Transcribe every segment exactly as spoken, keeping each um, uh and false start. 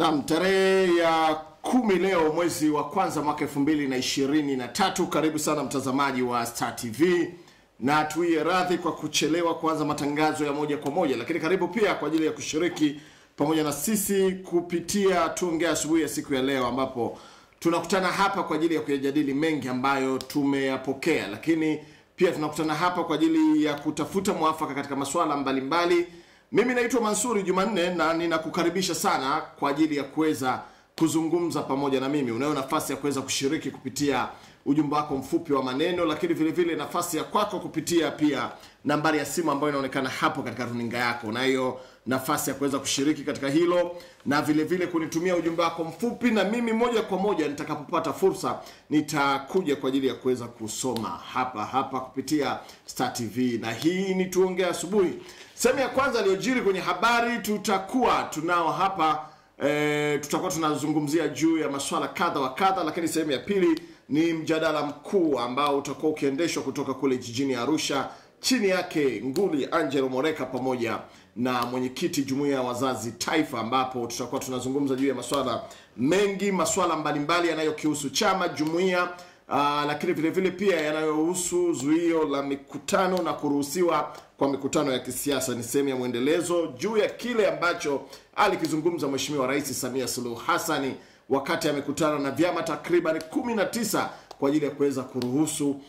Naam, tarehe ya kumi leo mwezi wa kwanza mwaka elfu mbili na ishirini na tatu. Karibu sana mtazamaji wa Star T V, na tuie radhi kwa kuchelewa kuanza matangazo ya moja kwa moja, lakini karibu pia kwa ajili ya kushiriki pamoja na sisi kupitia Tuongee Asubuhi ya siku ya leo, ambapo tunakutana hapa kwa ajili ya kujadili mengi ambayo tumeyapokea, lakini pia tunakutana hapa kwa ajili ya kutafuta mwafaka katika masuala mbalimbali. Mimi naitwa Mansuri Jumanne na ninakukaribisha sana kwa ajili ya kuweza kuzungumza pamoja na mimi. Unayo nafasi ya kuweza kushiriki kupitia ujumbe wako mfupi wa maneno, lakini vile vile nafasi ya kwako kupitia pia nambari ya simu ambayo inaonekana hapo katika runinga yako. Unayo nafasi ya kuweza kushiriki katika hilo na vile vile kunitumia ujumbe wako mfupi, na mimi moja kwa moja nitakapopata fursa nitakuja kwa ajili ya kuweza kusoma hapa hapa kupitia Star T V. Na hii ni Tuongee Asubuhi. Sehemu ya kwanza iliyojiri kwenye habari tutakuwa tunao hapa. E, tutakuwa tunazungumzia juu ya masuala kadha wa kadha, lakini sehemu ya pili ni mjadala mkuu ambao utakuwa ukiendeshwa kutoka kule jijini Arusha, chini yake nguli Angelo Mareka pamoja na mwenyekiti Jumuiya ya Wazazi Taifa, ambapo tutakuwa tunazungumza juu ya masuala mengi, masuala mbalimbali yanayokihusu chama, jumuiya, lakini vile vile pia yanayohusu zuio la mikutano na kuruhusiwa kwa mikutano ya kisiasa. Ni sehemu ya mwendelezo juu ya kile ambacho alikizungumza Mheshimiwa Rais Samia Suluhu Hassan wakati amekutana na vyama takriban kumi na tisa kwa ajili ya kuweza kuruhusu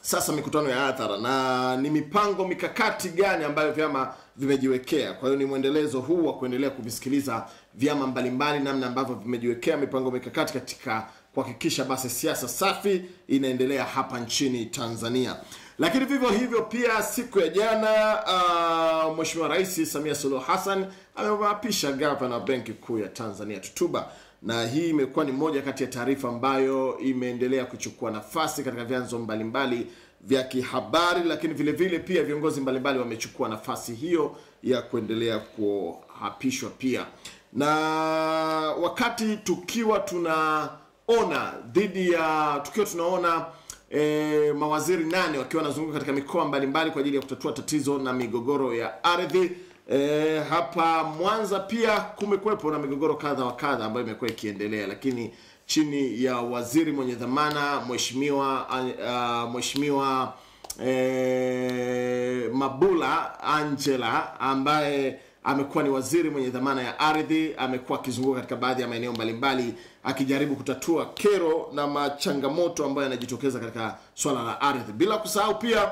sasa mikutano ya hadhara, na ni mipango mikakati gani ambayo vyama vimejiwekea. Kwa hiyo ni mwendelezo huu wa kuendelea kuvisikiliza vyama mbalimbali, namna ambavyo vimejiwekea mipango mikakati katika kuhakikisha basi siasa safi inaendelea hapa nchini Tanzania. Lakini vivyo hivyo pia siku ya jana uh, Mheshimiwa Rais Samia Suluhu Hassan amewaapisha gavana Benki Kuu ya Tanzania Tutuba, na hii imekuwa ni moja kati ya taarifa ambayo imeendelea kuchukua nafasi katika vyanzo mbalimbali vya kihabari, lakini vile vile pia viongozi mbalimbali wamechukua nafasi hiyo ya kuendelea kuhapishwa pia. Na wakati tukiwa tunaona dhidi ya tukiwa tunaona E, mawaziri nane wakiwa wanazunguka katika mikoa mbalimbali kwa ajili ya kutatua tatizo na migogoro ya ardhi, e, hapa Mwanza pia kumekuwepo na migogoro kadha wa kadha ambayo imekuwa ikiendelea, lakini chini ya waziri mwenye dhamana Mheshimiwa uh, Mheshimiwa e, Mabula Angela, ambaye amekuwa ni waziri mwenye dhamana ya ardhi, amekuwa akizunguka katika baadhi ya maeneo mbalimbali akijaribu kutatua kero na machangamoto ambayo yanajitokeza katika swala la ardhi. Bila kusahau pia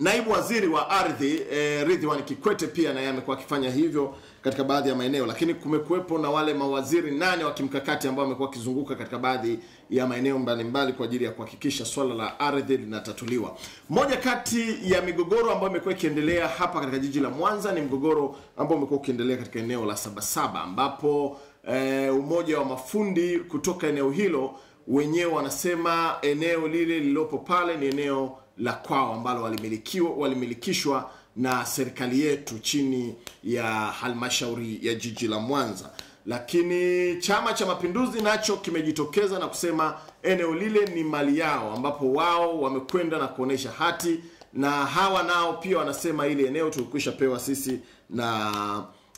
naibu waziri wa ardhi e, Ridhiwani Kikwete pia naye amekuwa akifanya hivyo katika baadhi ya maeneo, lakini kumekuwepo na wale mawaziri nane wa kimkakati ambao wamekuwa wakizunguka katika baadhi ya maeneo mbalimbali kwa ajili ya kuhakikisha swala la ardhi linatatuliwa. Moja kati ya migogoro ambayo imekuwa ikiendelea hapa katika jiji la Mwanza ni mgogoro ambao umekuwa ukiendelea katika eneo la Sabasaba, ambapo e, umoja wa mafundi kutoka eneo hilo wenyewe wanasema eneo lile lilopo pale ni eneo la kwao ambalo walimilikiwa walimilikishwa na serikali yetu chini ya halmashauri ya jiji la Mwanza. Lakini Chama cha Mapinduzi nacho kimejitokeza na kusema eneo lile ni mali yao, ambapo wao wamekwenda na kuonesha hati, na hawa nao pia wanasema ile eneo tulikwisha pewa sisi na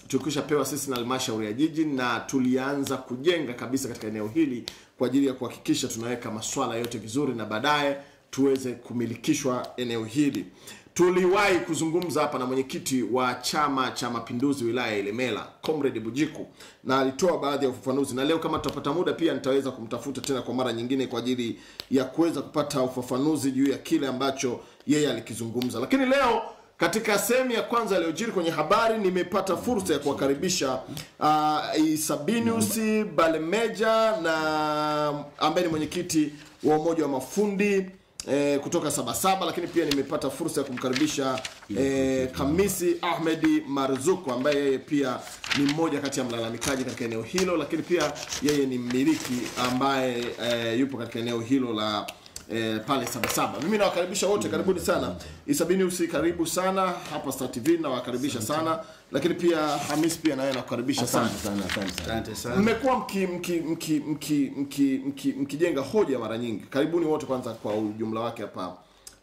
tulikwisha pewa sisi na halmashauri ya jiji, na tulianza kujenga kabisa katika eneo hili kwa ajili ya kuhakikisha tunaweka masuala yote vizuri na baadaye tuweze kumilikishwa eneo hili. Tuliwahi kuzungumza hapa na mwenyekiti wa Chama cha Mapinduzi wilaya Ilemela, Comrade Bujiku, na alitoa baadhi ya ufafanuzi, na leo kama tutapata muda pia nitaweza kumtafuta tena kwa mara nyingine kwa ajili ya kuweza kupata ufafanuzi juu ya kile ambacho yeye alikizungumza. Lakini leo katika sehemu ya kwanza iliyojiri kwenye habari nimepata fursa ya kuwakaribisha uh, Sabiniusi Balemeja, na ambaye ni mwenyekiti wa umoja wa mafundi E, kutoka Sabasaba, lakini pia nimepata fursa ya kumkaribisha e, Hamisi Ahmadi Maruzuku, ambaye yeye pia ni mmoja kati ya mlalamikaji katika eneo hilo, lakini pia yeye ni mmiliki ambaye e, yupo katika eneo hilo la e, pale Sabasaba. Mimi nawakaribisha wote, karibuni sana. Isabiniusi, karibu sana hapa Star T V, nawakaribisha sana, lakini pia Hamisi pia naye nawakaribisha sana. Asante sana. Mmekuwa mki mki mki mki mki mkijenga hoja mara nyingi. Karibuni wote kwanza kwa ujumla wake hapa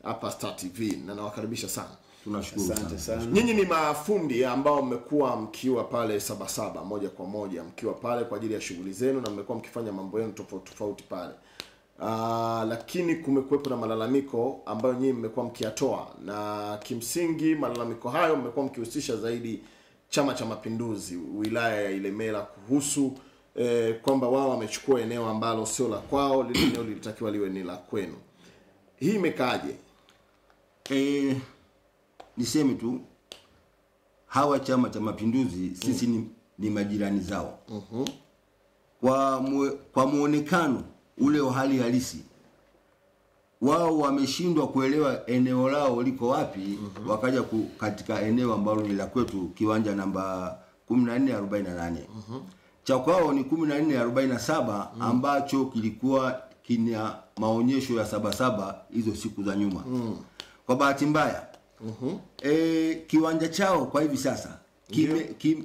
hapa Star T V, na nawakaribisha sana. Tunashukuru. Asante sana. Nyinyi ni mafundi ambao mmekuwa mkiwa pale Sabasaba moja kwa moja, mkiwa pale kwa ajili ya shughuli zenu na mmekuwa mkifanya mambo yenu tofauti tofauti pale. Aa, lakini kumekuwepo na malalamiko ambayo nyinyi mmekuwa mkiatoa, na kimsingi malalamiko hayo mmekuwa mkihusisha zaidi Chama cha Mapinduzi wilaya ya Ilemela kuhusu eh, kwamba wao wamechukua eneo ambalo sio la kwao, lile eneo lilitakiwa liwe ni la kwenu. Hii imekaje? Eh, niseme tu hawa Chama cha Mapinduzi sisi mm. ni, ni majirani zao. Mhm. Uh -huh. Kwa mwe, kwa muonekano ule wa hali halisi, wao wameshindwa kuelewa eneo lao liko wapi. mm -hmm. Wakaja ku, katika eneo ambalo ni la kwetu, kiwanja namba kumi na nne arobaini na nane. mm -hmm. Cha kwao ni kumi na nne arobaini na saba, ambacho kilikuwa kina maonyesho ya Sabasaba hizo siku za nyuma. mm. Kwa bahati mbaya, mm -hmm. e, kiwanja chao kwa hivi sasa kime, yeah. kim,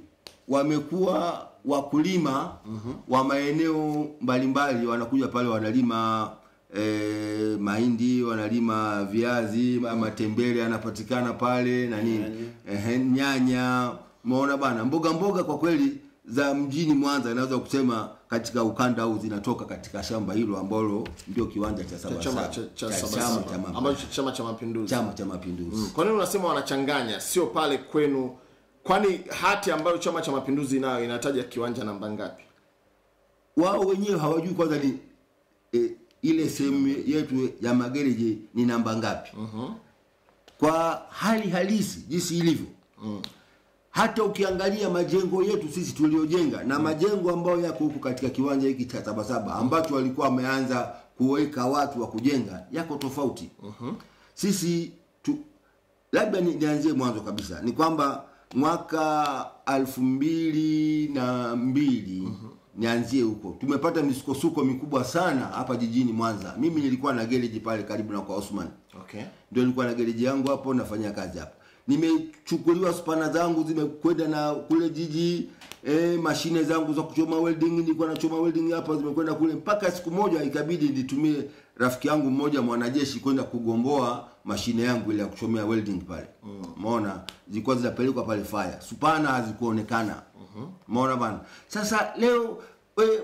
wamekuwa wakulima mm -hmm. wa maeneo mbalimbali, wanakuja pale wanalima E, mahindi, wanalima viazi, matembele anapatikana pale na nini, e, nyanya, maona bana, mboga mboga kwa kweli za mjini Mwanza, naweza kusema katika ukanda huu zinatoka katika shamba hilo ambalo ndio kiwanja cha Sabasaba, Chama cha Mapinduzi. Chama cha Mapinduzi. Mm. Kwa nini unasema wanachanganya? Sio pale kwenu? Kwani hati ambayo Chama cha Mapinduzi nayo inataja kiwanja namba ngapi? Wao wenyewe hawajui kwanza ni e, ile sehemu yetu ya magereji ni namba ngapi. Uh-huh. Kwa hali halisi jinsi ilivyo, uh-huh. hata ukiangalia majengo yetu sisi tuliojenga na uh-huh. majengo ambayo yako huko katika kiwanja hiki cha Sabasaba ambacho walikuwa wameanza kuweka watu wa kujenga yako tofauti. Uh-huh. Sisi tu, labda nianze mwanzo kabisa, ni kwamba mwaka elfu mbili na mbili uh-huh. nianzie huko, tumepata misukosuko mikubwa sana hapa jijini Mwanza. Mimi nilikuwa na gereji pale karibu na kwa Osman. Okay. Ndio nilikuwa na gereji yangu hapo, nafanya kazi hapo. Nimechukuliwa spana zangu zimekwenda na kule jiji, eh, mashine zangu za kuchoma welding nilikuwa na choma welding hapa zimekwenda kule, mpaka siku moja ikabidi nitumie rafiki yangu mmoja mwanajeshi kwenda kugomboa mashine yangu ile ya kuchomea welding pale. Umeona? Mm. Zilikuwa zinapelekwa pale fire. Spana hazikuonekana. Maona bana. Sasa leo we,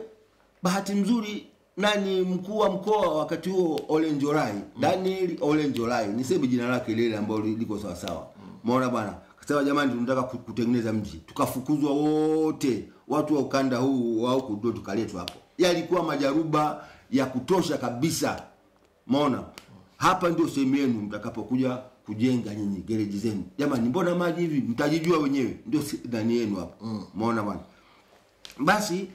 bahati mzuri nani mkuu wa mkoa wakati huo Ole Njolai, mm. Daniel Ole Njolai, niseme jina lake lile ambalo liko sawa sawa. Maona bana. Kasema jamani tunataka kutengeneza mji. Tukafukuzwa wote watu wa ukanda huu au kudo tukaletwa hapo. Yalikuwa majaruba ya kutosha kabisa. Maona? Hapa ndio sehemu yenu mtakapokuja kujenga nyinyi gereji zenu. Jamani mbona maji hivi, mtajijua wenyewe, ndio ndani yenu hapa. Mm. Maona bwana. Basi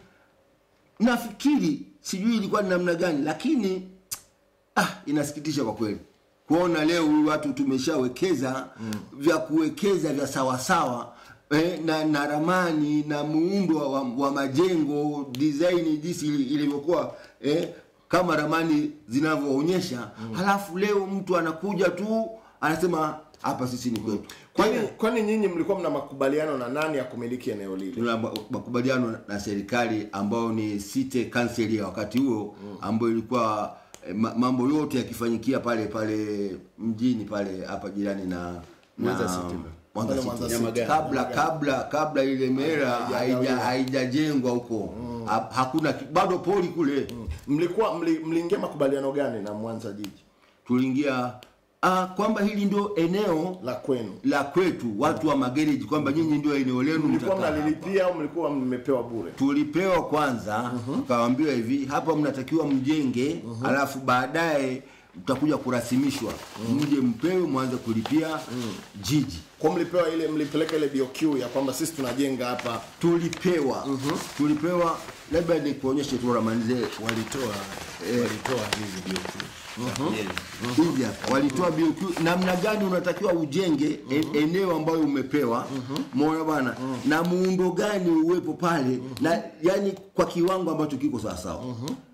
nafikiri sijui ilikuwa ni namna gani, lakini ah, inasikitisha kwa kweli kuona leo watu tumeshawekeza mm. vya kuwekeza vya sawa sawa, eh, na, na ramani na muundo wa, wa majengo design jinsi ilivyokuwa, eh, kama ramani zinavyoonyesha. mm. Halafu leo mtu anakuja tu anasema hapa sisi ni kwetu. Kwani kwani nyinyi mlikuwa mna makubaliano na nani ya kumiliki eneo lile? Tuna makubaliano na serikali ambao ni City Council ya wakati huo, mm. ambayo ilikuwa eh, mambo yote yakifanyikia pale pale mjini pale hapa jirani na Mwanza City. Mwanza City. Kabla kabla kabla Ilemela haijajengwa huko. Mm. Ha, hakuna bado poli kule. Mm. Mlikuwa mliingia makubaliano gani na Mwanza jiji? Tuliingia ah, kwamba hili ndio eneo la kwenu, la kwetu watu wa magereji, kwamba nyinyi ndio eneo lenu. Mlikuwa mnalilipia au mlikuwa mmepewa bure? Tulipewa kwanza, tukawaambiwa uh -huh. hivi hapa mnatakiwa mjenge, uh -huh. alafu baadaye mtakuja kurasimishwa, uh -huh. mje mpewe mwanze kulipia uh -huh. jiji. Kwa mlipewa ile, mlipeleka ile B O Q ya kwamba sisi tunajenga hapa. Tulipewa. Uh -huh. Tulipewa, labda ni kuonyesha tu ramani walitoa eh, walitoa hizi B O Q. Ndio, walitoa B O Q namna gani unatakiwa ujenge eneo ambayo umepewa, muona bana, na muundo gani uwepo pale, na yani kwa kiwango ambacho kiko sawa sawa,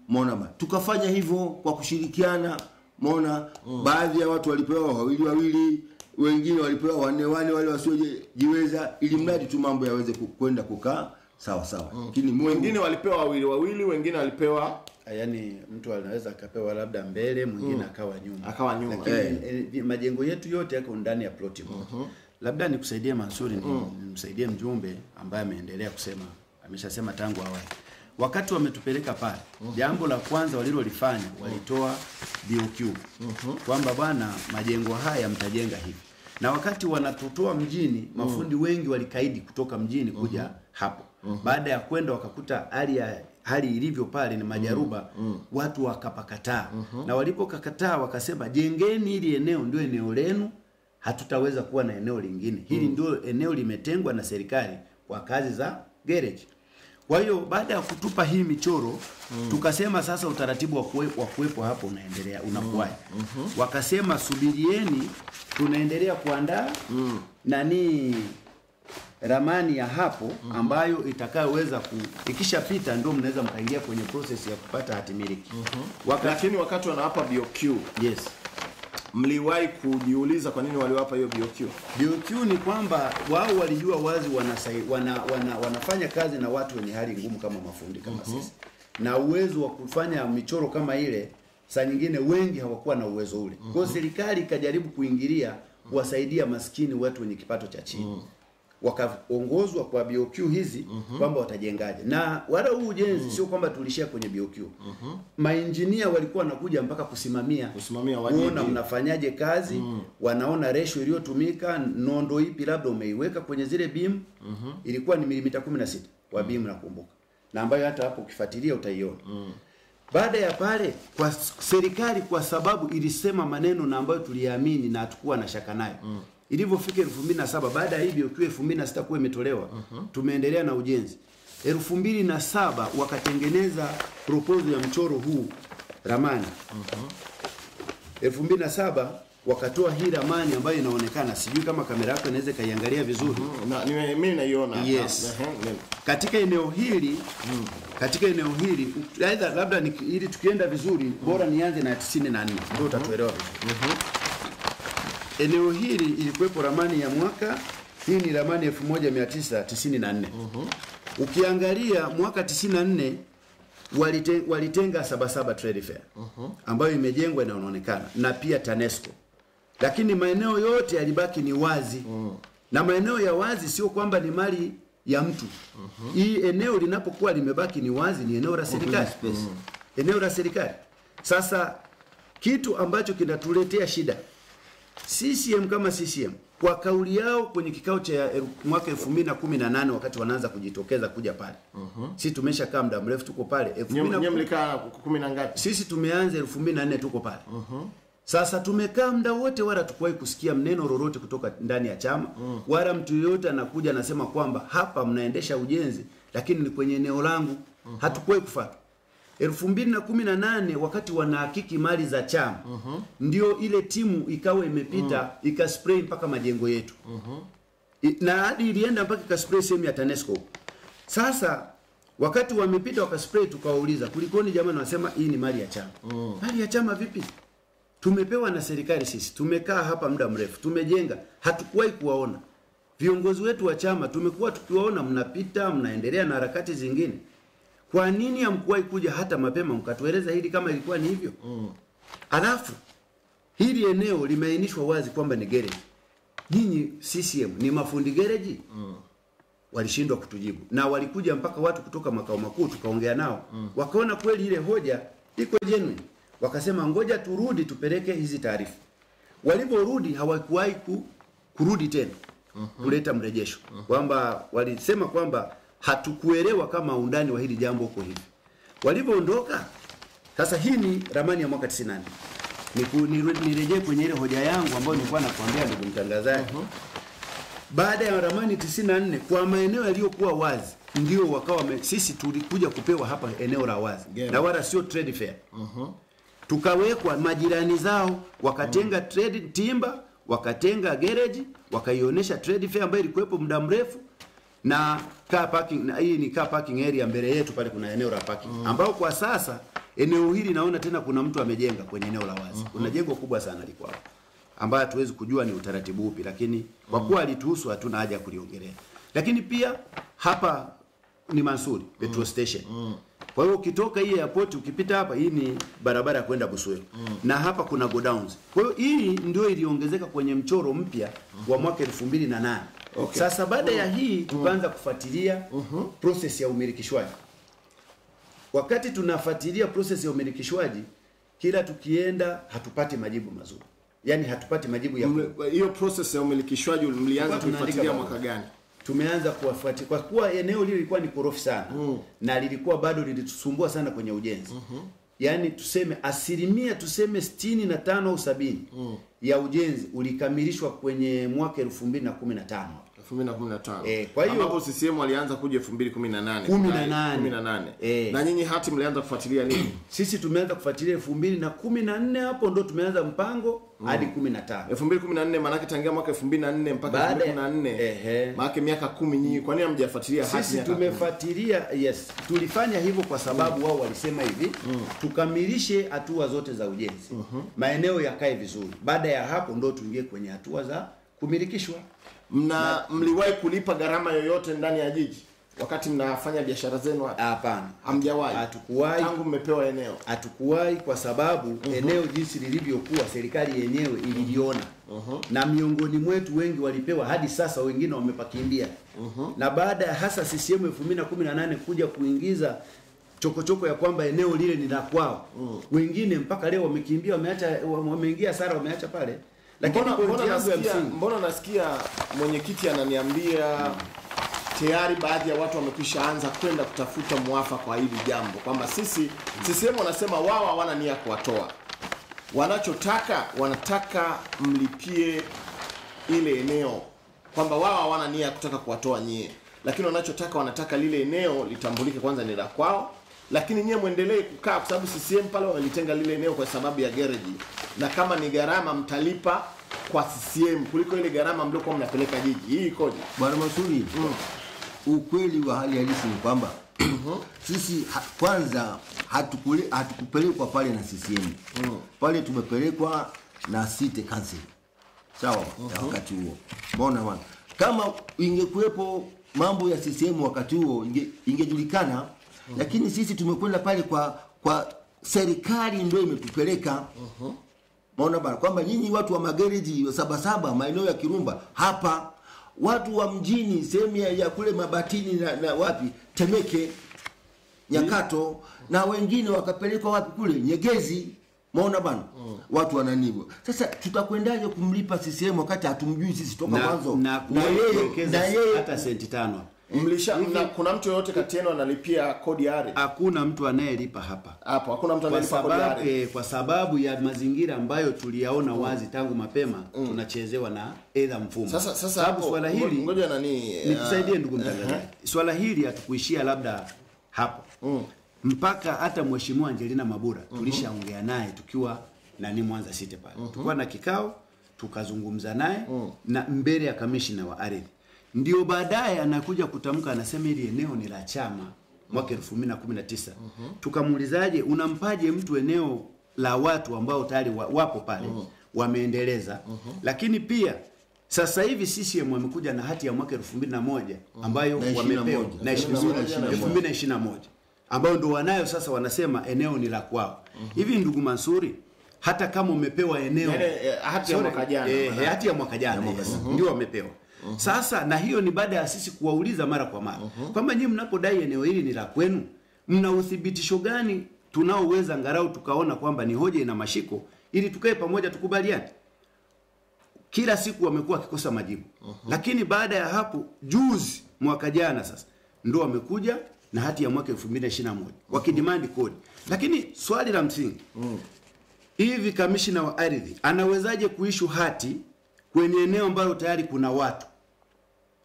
muona bana. Tukafanya hivyo kwa kushirikiana, muona, baadhi ya watu walipewa wawili wawili, wengine walipewa wanne wanne, wale wasiojiweza, ili mradi tu mambo yaweze kwenda kukaa Sawa sawa. Lakini mm. mwingine walipewa wawili wawili, wengine walipewa yani mtu anaweza akapewa labda mbele, mwingine mm. akawa nyuma. Akawa nyuma. Lakini yeah. e, majengo yetu yote yako ndani ya ploti moja. Mm -hmm. Labda nikusaidie Mansuri, nimsaidie mm. mjumbe ambaye ameendelea kusema. Ameshasema tangu awali. Wakati wametupeleka pale, mm. jambo la kwanza walilolifanya walitoa B O Q. Mm -hmm. Kwamba bwana majengo haya mtajenga hivi. Na wakati wanatutoa mjini, mafundi mm. wengi walikaidi kutoka mjini kuja mm -hmm. hapo. Mm -hmm. Baada ya kwenda wakakuta hali ya hali ilivyo pale ni majaruba, mm -hmm. watu wakapakataa. Mm -hmm. Na walipokakataa wakasema jengeni ili eneo ndio eneo lenu, hatutaweza kuwa na eneo lingine. Hili mm -hmm. ndio eneo limetengwa na serikali kwa kazi za garage. Kwa hiyo baada ya kutupa hii michoro, mm -hmm. tukasema sasa utaratibu wa kuwepo, wa kuwepo hapo unaendelea unakuwa. Mm -hmm. Wakasema subirieni tunaendelea kuandaa mm -hmm. nani ramani ya hapo ambayo itakayoweza ku ikishapita ndio mnaweza mkaingia kwenye process ya kupata hati miliki. Mm -hmm. Wakati lakini wakati wanawapa B O Q. Yes. Mliwahi kujiuliza kwa nini waliwapa hiyo B O Q? B O Q ni kwamba wao walijua wazi wanasai, wana, wana, wanafanya kazi na watu wenye hali ngumu kama mafundi kama mm -hmm. sisi. Na uwezo wa kufanya michoro kama ile saa nyingine wengi hawakuwa na uwezo ule. Mm -hmm. Kwa hiyo serikali ikajaribu kuingilia kuwasaidia maskini watu wenye kipato cha chini. Mm -hmm. Wakaongozwa kwa B O Q hizi mm -hmm. kwamba watajengaje. Na wala huu ujenzi mm -hmm. sio kwamba tulishia kwenye B O Q. Mm -hmm. Mainjinia walikuwa wanakuja mpaka kusimamia. Kusimamia wajibu. Unaona unafanyaje kazi, mm -hmm. wanaona ratio iliyotumika, nondo ipi labda umeiweka kwenye zile beam. Mm -hmm. Ilikuwa ni milimita kumi na sita kwa beam nakumbuka. Na ambayo hata hapo ukifuatilia utaiona. Mm -hmm. Baada ya pale kwa serikali kwa sababu ilisema maneno na ambayo tuliamini na hatukuwa na shaka nayo. Mm -hmm. Ilipofika elfu mbili na saba baada ya hiyo kwa elfu mbili na sita kwa imetolewa uh -huh. tumeendelea na ujenzi. elfu mbili na saba wakatengeneza proposal ya mchoro huu ramani. Uh -huh. elfu mbili na saba wakatoa hii ramani ambayo inaonekana, sijui kama kamera yako inaweza kaiangalia vizuri. Uh -huh. Na mimi naiona. Yes. Uh -huh. Katika eneo hili uh -huh. katika eneo hili aidha labda ni, ili tukienda vizuri uh -huh. bora nianze na tisini na nne ndio utatuelewa. Eneo hili ilikuwepo ramani ya mwaka, hii ni ramani elfu moja mia tisa tisini na nne. Uh-huh. Ukiangalia mwaka tisini na nne walite, walitenga sabasaba trade fair uh-huh. ambayo imejengwa na unaonekana na pia Tanesco. Lakini maeneo yote yalibaki ni wazi. Uh-huh. Na maeneo ya wazi sio kwamba ni mali ya mtu. Uh-huh. Hii eneo linapokuwa limebaki ni wazi ni eneo la serikali. Uh-huh. Eneo la serikali. Sasa kitu ambacho kinatuletea shida C C M kama C C M kwa kauli yao kwenye kikao cha mwaka elfu mbili na kumi na nane wakati wanaanza kujitokeza kuja pale. Uh-huh. Sisi tumeshakaa muda mrefu tuko pale. elfu mbili na kumi na ngapi? Sisi tumeanza elfu mbili na nne tuko pale. Uh-huh. Sasa tumekaa muda wote wala tukuwahi kusikia mneno lolote kutoka ndani ya chama. Uh-huh. Wala mtu yote anakuja anasema kwamba hapa mnaendesha ujenzi lakini ni kwenye eneo langu. Uh-huh. Hatukuwahi kufuata. elfu mbili na kumi na nane wakati wanahakiki mali za chama uh-huh. ndio ile timu ikawa imepita uh-huh. ikaspray mpaka majengo yetu uh-huh. na hadi ilienda mpaka ikaspray sehemu ya Tanesco. Sasa wakati wamepita wakaspray tukawauliza kulikoni jamani, wanasema hii ni mali ya chama. Uh-huh. Mali ya chama vipi? Tumepewa na serikali sisi. Tumekaa hapa muda mrefu, tumejenga, hatukuwahi kuwaona. Viongozi wetu wa chama tumekuwa tukiwaona mnapita, mnaendelea na harakati zingine. Kwa nini hamkuwahi kuja hata mapema mkatueleza hili kama ilikuwa ni hivyo? Mm. Alafu hili eneo limeainishwa wazi kwamba ni garage. Nyinyi C C M ni mafundi garage? Mm. Walishindwa kutujibu. Na walikuja mpaka watu kutoka makao makuu tukaongea nao. Mm. Wakaona kweli ile hoja iko genuine. Wakasema ngoja turudi tupeleke hizi taarifa. Waliporudi hawakuwahi kurudi tena. Mm -hmm. Kuleta mrejesho. Mm -hmm. Kwamba walisema kwamba hatukuelewa kama undani wa hili jambo huko hivi. Walipoondoka, sasa hii ni ramani ya mwaka tisini na nane. Nirejee kwenye ile hoja yangu ambayo nilikuwa nakwambia ndugu mtangazaji. Uh -huh. Baada ya ramani tisini na nne kwa maeneo yaliyokuwa wazi ndio wakawa sisi tulikuja kupewa hapa eneo la wazi. Yeah. Na wala sio trade fair. Uh -huh. Tukawekwa majirani zao wakatenga uh -huh. trade timber, wakatenga garage, wakaionyesha trade fair ambayo ilikuwepo muda mrefu. Na car parking, na hii ni car parking area mbele yetu pale kuna eneo la parking mm. ambao kwa sasa eneo hili naona tena kuna mtu amejenga kwenye eneo la wazi. Mm -hmm. Kuna jengo kubwa sana liko hapo ambayo hatuwezi kujua ni utaratibu upi, lakini kwa kuwa alituhusu hatuna haja kuliongelea. Lakini pia hapa ni Mansuri petrol mm. station. Mm. Kwa hiyo ukitoka hii airport ukipita hapa, hii ni barabara ya kwenda Buswero. Mm. Na hapa kuna go downs. Kwa hiyo hii ndio iliongezeka kwenye mchoro mpya wa mwaka elfu mbili na nane. Okay. Sasa baada ya hii tukaanza kufuatilia uh -huh. process ya umilikishwaji. Wakati tunafuatilia process ya umilikishwaji, kila tukienda hatupati majibu mazuri. Yaani hatupati majibu ya hiyo process ya umilikishwaji mlianza kufuatilia mwaka gani? Tumeanza kuwafuatia kwa kuwa eneo lile lilikuwa ni korofi sana mm. na lilikuwa bado lilitusumbua sana kwenye ujenzi. Mm -hmm. Yaani tuseme asilimia tuseme sitini na tano au sabini mm. ya ujenzi ulikamilishwa kwenye mwaka elfu mbili na kumi na tano. elfu mbili na kumi na tano. Eh, kwa hiyo hapo C C M walianza kuja elfu mbili na kumi na nane. kumi na nane. Eh. Na nyinyi hati mlianza kufuatilia nini? Sisi tumeanza kufuatilia elfu mbili na kumi na nne, hapo ndo tumeanza mpango hadi mm. kumi na tano. elfu mbili na kumi na nne maana yake tangia mwaka elfu mbili na nne mpaka elfu mbili na kumi na nne. Eh. Maana yake miaka kumi nyinyi kwa nini hamjafuatilia hati? Sisi tumefuatilia, yes. Tulifanya hivyo kwa sababu mm. wao walisema hivi, mm. tukamilishe hatua zote za ujenzi. Mm -hmm. Maeneo yakae vizuri. Baada ya hapo ndo tuingie kwenye hatua za kumilikishwa. Mna mliwahi kulipa gharama yoyote ndani ya jiji wakati mnafanya biashara zenu hapa? Hapana. Hamjawahi. Hatukuwahi. Tangu mmepewa eneo. Hatukuwahi kwa sababu mm -hmm. eneo jinsi lilivyokuwa serikali yenyewe ililiona. Mm -hmm. Na miongoni mwetu wengi walipewa hadi sasa wengine wamepakimbia. Mm -hmm. Na baada ya hasa C C M elfu mbili na kumi na nane kuja kuingiza chokochoko ya kwamba eneo lile ni la kwao. Mm. Wengine mpaka leo wamekimbia, wameacha, wameingia sara, wameacha pale. Lakini mbona nasikia, mbona nasikia mwenyekiti ananiambia mm. tayari baadhi ya watu wamekwisha anza kwenda kutafuta mwafaka kwa hili jambo, kwamba sisi C C M wanasema wao hawana nia kuwatoa, wanachotaka wanataka mlipie ile eneo, kwamba wao hawana nia kutaka kuwatoa nyie, lakini wanachotaka wanataka lile eneo litambulike kwanza ni la kwao, lakini nyie muendelee kukaa kwa sababu C C M pale walitenga lile eneo kwa sababu ya gereji, na kama ni gharama mtalipa kwa C C M kuliko ile gharama mliokuwa mnapeleka jiji. Hii ikoje bwana Mansuri? mm. Ukweli wa hali halisi ni kwamba sisi ha, kwanza hatukule hatukupelekwa pale na C C M. mm. Pale tumepelekwa na City Council, sawa? mm -hmm. Wakati huo mbona bwana, kama ingekuwepo mambo ya C C M wakati huo ingejulikana. mm -hmm. Lakini sisi tumekwenda pale kwa kwa serikali ndio imetupeleka. Mhm. Maona bana kwamba nyinyi watu wa magereji sabasaba maeneo ya Kirumba hapa, watu wa mjini sehemu ya kule Mabatini na, na wapi Temeke Nyakato, mm. na wengine wakapelekwa wapi kule Nyegezi. Maona bana mm. watu wananibu. Sasa tutakwendaje kumlipa C C M wakati hatumjui sisi toka mwanzo? Na yeye hata senti tano. Mlisha, mna, kuna mtu yoyote kati yenu analipia kodi ya ardhi? Hakuna mtu anayelipa hapa. Hapo hakuna mtu anayelipa kodi ya ardhi. E, kwa sababu ya mazingira ambayo tuliyaona mm. wazi tangu mapema mm. tunachezewa na edha mfumo. Sasa sasa hapo swala hili ngoja nani nitusaidie ndugu mtangazaji. Uh-huh. Swala hili hatukuishia labda hapo. Mm. Mpaka hata mheshimiwa Angelina Mabula mm-hmm. tulishaongea naye tukiwa na ni Mwanza City pale. Mm-hmm. Tulikuwa na kikao, tukazungumza naye mm. na mbele ya kamishna wa ardhi. Ndio baadaye anakuja kutamka, anasema hili eneo ni la chama mwaka elfu mbili na kumi na tisa. Uh-huh. Tukamuulizaje, unampaje mtu eneo la watu ambao tayari wapo pale uh-huh. wameendeleza? Uh-huh. Lakini pia sasa hivi C C M wamekuja na hati ya mwaka elfu mbili na moja ambayo wamepewa na elfu mbili na ishirini na moja ambao ndio wanayo sasa, wanasema eneo ni la kwao. Uh-huh. Hivi ndugu Mansuri, hata kama umepewa eneo eh, hati ya mwaka jana, eh, hati ya mwaka jana uh-huh. ndio wamepewa. Uhum. Sasa na hiyo ni baada ya sisi kuwauliza mara kwa mara kwamba nyinyi mnapodai eneo hili ni la kwenu, mna uthibitisho gani tunaoweza ngarau tukaona kwamba ni hoja ina mashiko ili tukae pamoja tukubaliane? Kila siku wamekuwa kikosa majibu. Uhum. Lakini baada ya hapo juzi mwaka jana sasa ndo wamekuja na hati ya mwaka elfu mbili na ishirini na moja wakidemand kodi. Lakini swali la msingi, hivi kamishna wa ardhi anawezaje kuishu hati kwenye eneo ambalo tayari kuna watu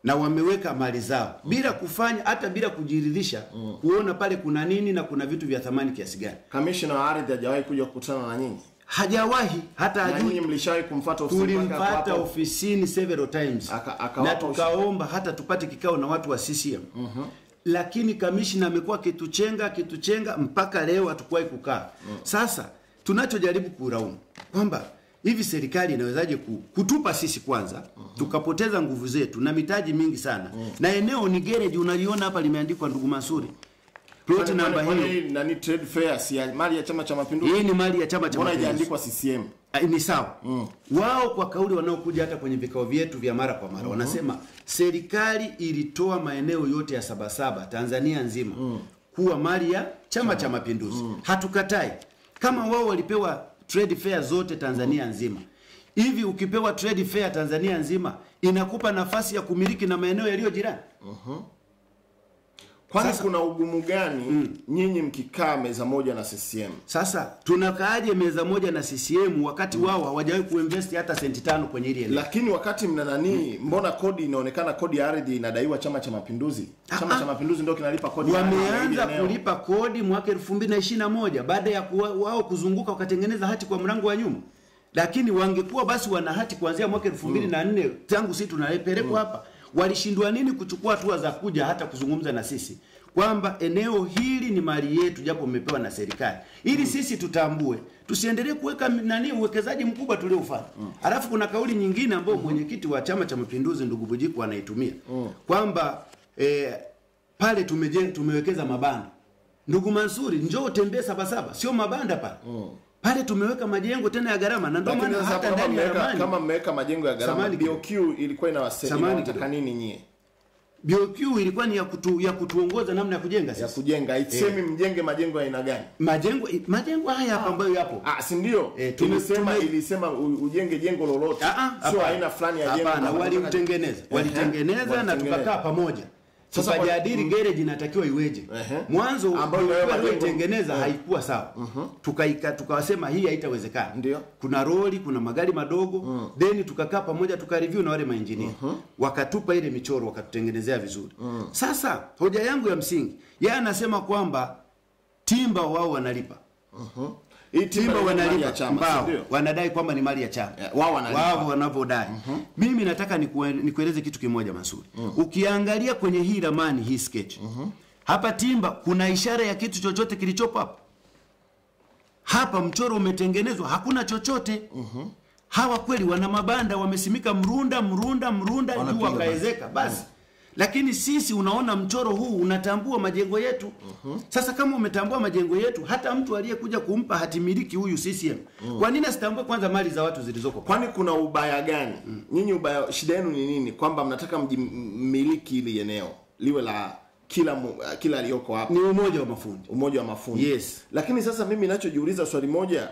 na wameweka mali zao bila kufanya hata bila kujiridhisha mm. kuona pale kuna nini na kuna vitu vya thamani kiasi gani? Kamishna wa ardhi hajawahi kuja kukutana na nyinyi? Hajawahi, hata hajui. Nyinyi mlishawahi kumfuata ofisini? Tulimpata ofisini several times aka, aka na tukaomba hata tupate kikao na watu wa C C M. mm -hmm. Lakini kamishna amekuwa kituchenga kituchenga mpaka leo hatukuwahi kukaa. mm. Sasa tunachojaribu kulaumu kwamba hivi serikali inawezaje kutupa sisi kwanza, uh -huh. tukapoteza nguvu zetu na mitaji mingi sana, uh -huh. na eneo ni gereji, unaliona hapa limeandikwa ndugu Mansuri. Plot namba hiyo na ni trade fair, si mali ya Chama cha Mapinduzi. Hii ni mali ya Chama cha Mapinduzi. Mbona haijaandikwa C C M? Ni sawa. Mm. Wao kwa kauli wanaokuja hata kwenye vikao vyetu vya mara kwa mara, mm -hmm. wanasema serikali ilitoa maeneo yote ya Sabasaba Tanzania nzima, mm. kuwa mali ya Chama cha Mapinduzi. Mm. Hatukatai. Kama wao walipewa trade fair zote Tanzania nzima, hivi ukipewa trade fair Tanzania nzima inakupa nafasi ya kumiliki na maeneo yaliyo jirani? Mhm. Mm. Kwani kuna ugumu gani, mm. nyinyi mkikaa meza moja na C C M? Sasa tunakaaje meza moja na C C M wakati, mm. wao hawajawahi kuinvest hata senti tano kwenye ile. Lakini wakati mna nani, mm. mbona kodi inaonekana kodi ya ardhi inadaiwa Chama cha Mapinduzi? Chama cha Mapinduzi ndio kinalipa kodi. Wameanza kulipa kodi mwaka elfu mbili na ishirini na moja baada ya kuwa, wao kuzunguka wakatengeneza hati kwa mlango wa nyuma. Lakini wangekuwa basi wana hati kuanzia mwaka elfu mbili na nne, mm. tangu sisi tunapelekwa, mm. hapa. Walishindwa nini kuchukua hatua za kuja hata kuzungumza na sisi kwamba eneo hili ni mali yetu japo umepewa na serikali, ili mm. sisi tutambue tusiendelee kuweka nani uwekezaji mkubwa tuliofanya. mm. Alafu kuna kauli nyingine ambayo mm -hmm. mwenyekiti wa Chama cha Mapinduzi ndugu Bujiku anaitumia, mm. kwamba eh, pale tumejenga tumewekeza mabanda. Ndugu Mansuri, njoo utembee Sabasaba, sio mabanda pale. mm. Pale tumeweka majengo tena ya gharama, na ndio maana hata ndani ya ramani kama mmeweka majengo ya gharama, B O Q ilikuwa inawasaidia nataka nini nyie? B O Q ilikuwa ni ya kutu, ya kutuongoza namna ya kujenga sisi. Ya kujenga, haisemi eh. mjenge majengo aina gani? Majengo majengo haya hapa ambayo yapo. Ah, si ndio? Eh, tumesema tume... ilisema ujenge jengo lolote. Sio aina fulani ya jengo. Hapana, walitengeneza. Walitengeneza na tukakaa pamoja. Sasa tukajadili gereji inatakiwa iweje. Uh-huh. Mwanzo ambayo walitengeneza uh-huh. haikuwa sawa. Uh-huh. Tukaika tukawasema hii haitawezekana. Ndio. Kuna roli, kuna magari madogo, uh-huh. then tukakaa pamoja tukareview na wale maengineer. Uh-huh. Wakatupa ile michoro, wakatutengenezea vizuri. Uh-huh. Sasa hoja yangu ya msingi, yeye anasema kwamba timba wao wanalipa. Uh-huh. Hii timba wanalipa chama, ndio. Wanadai kwamba ni mali ya chama. Wao wanalipa. Wao wanavyodai. Mm -hmm. Mimi nataka nikueleze kitu kimoja Mansuri. Mm -hmm. Ukiangalia kwenye hii ramani, hii sketch. Mm -hmm. Hapa timba kuna ishara ya kitu chochote kilichopo hapa? Hapa mchoro umetengenezwa hakuna chochote. Mm -hmm. Hawa kweli wana mabanda wamesimika mrunda mrunda mrunda juu wakaezeka basi. Mm -hmm. Lakini sisi unaona mchoro huu unatambua majengo yetu. Uh-huh. Sasa kama umetambua majengo yetu, hata mtu aliyekuja kumpa hatimiliki huyu C C M, uh-huh. kwa nini asitambue kwanza mali za watu zilizoko? Kwani kuna ubaya gani? Uh-huh. Nyinyi ubaya shida yenu ni nini kwamba mnataka mmiliki ili eneo liwe la kila kila aliyoko hapa? Ni umoja wa mafundi. Umoja wa mafundi. Yes. Lakini sasa mimi ninachojiuliza swali moja,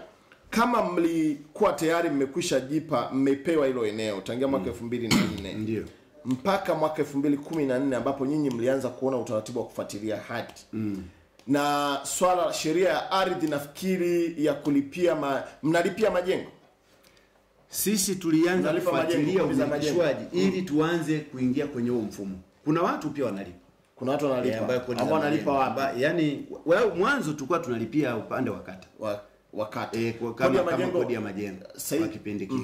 kama mlikuwa tayari mmekwisha jipa mmepewa hilo eneo tangia mwaka elfu mbili na nne. Ndio. Mpaka mwaka elfu mbili na kumi na nne ambapo nyinyi mlianza kuona utaratibu wa kufuatilia hati. Mm. Na swala sheria ya ardhi nafikiri ya kulipia ma, mnalipia majengo. Sisi tulianza kufuatilia umilishwaji ili tuanze kuingia kwenye huo mfumo. Kuna watu pia wanalipa. Kuna watu wanalipa. Ambao wanalipa wapi? Yaani wao mwanzo tulikuwa tunalipia upande wa kata. Wa wakati. E, kwa kama kama kodi ya majengo kwa kipindi kile.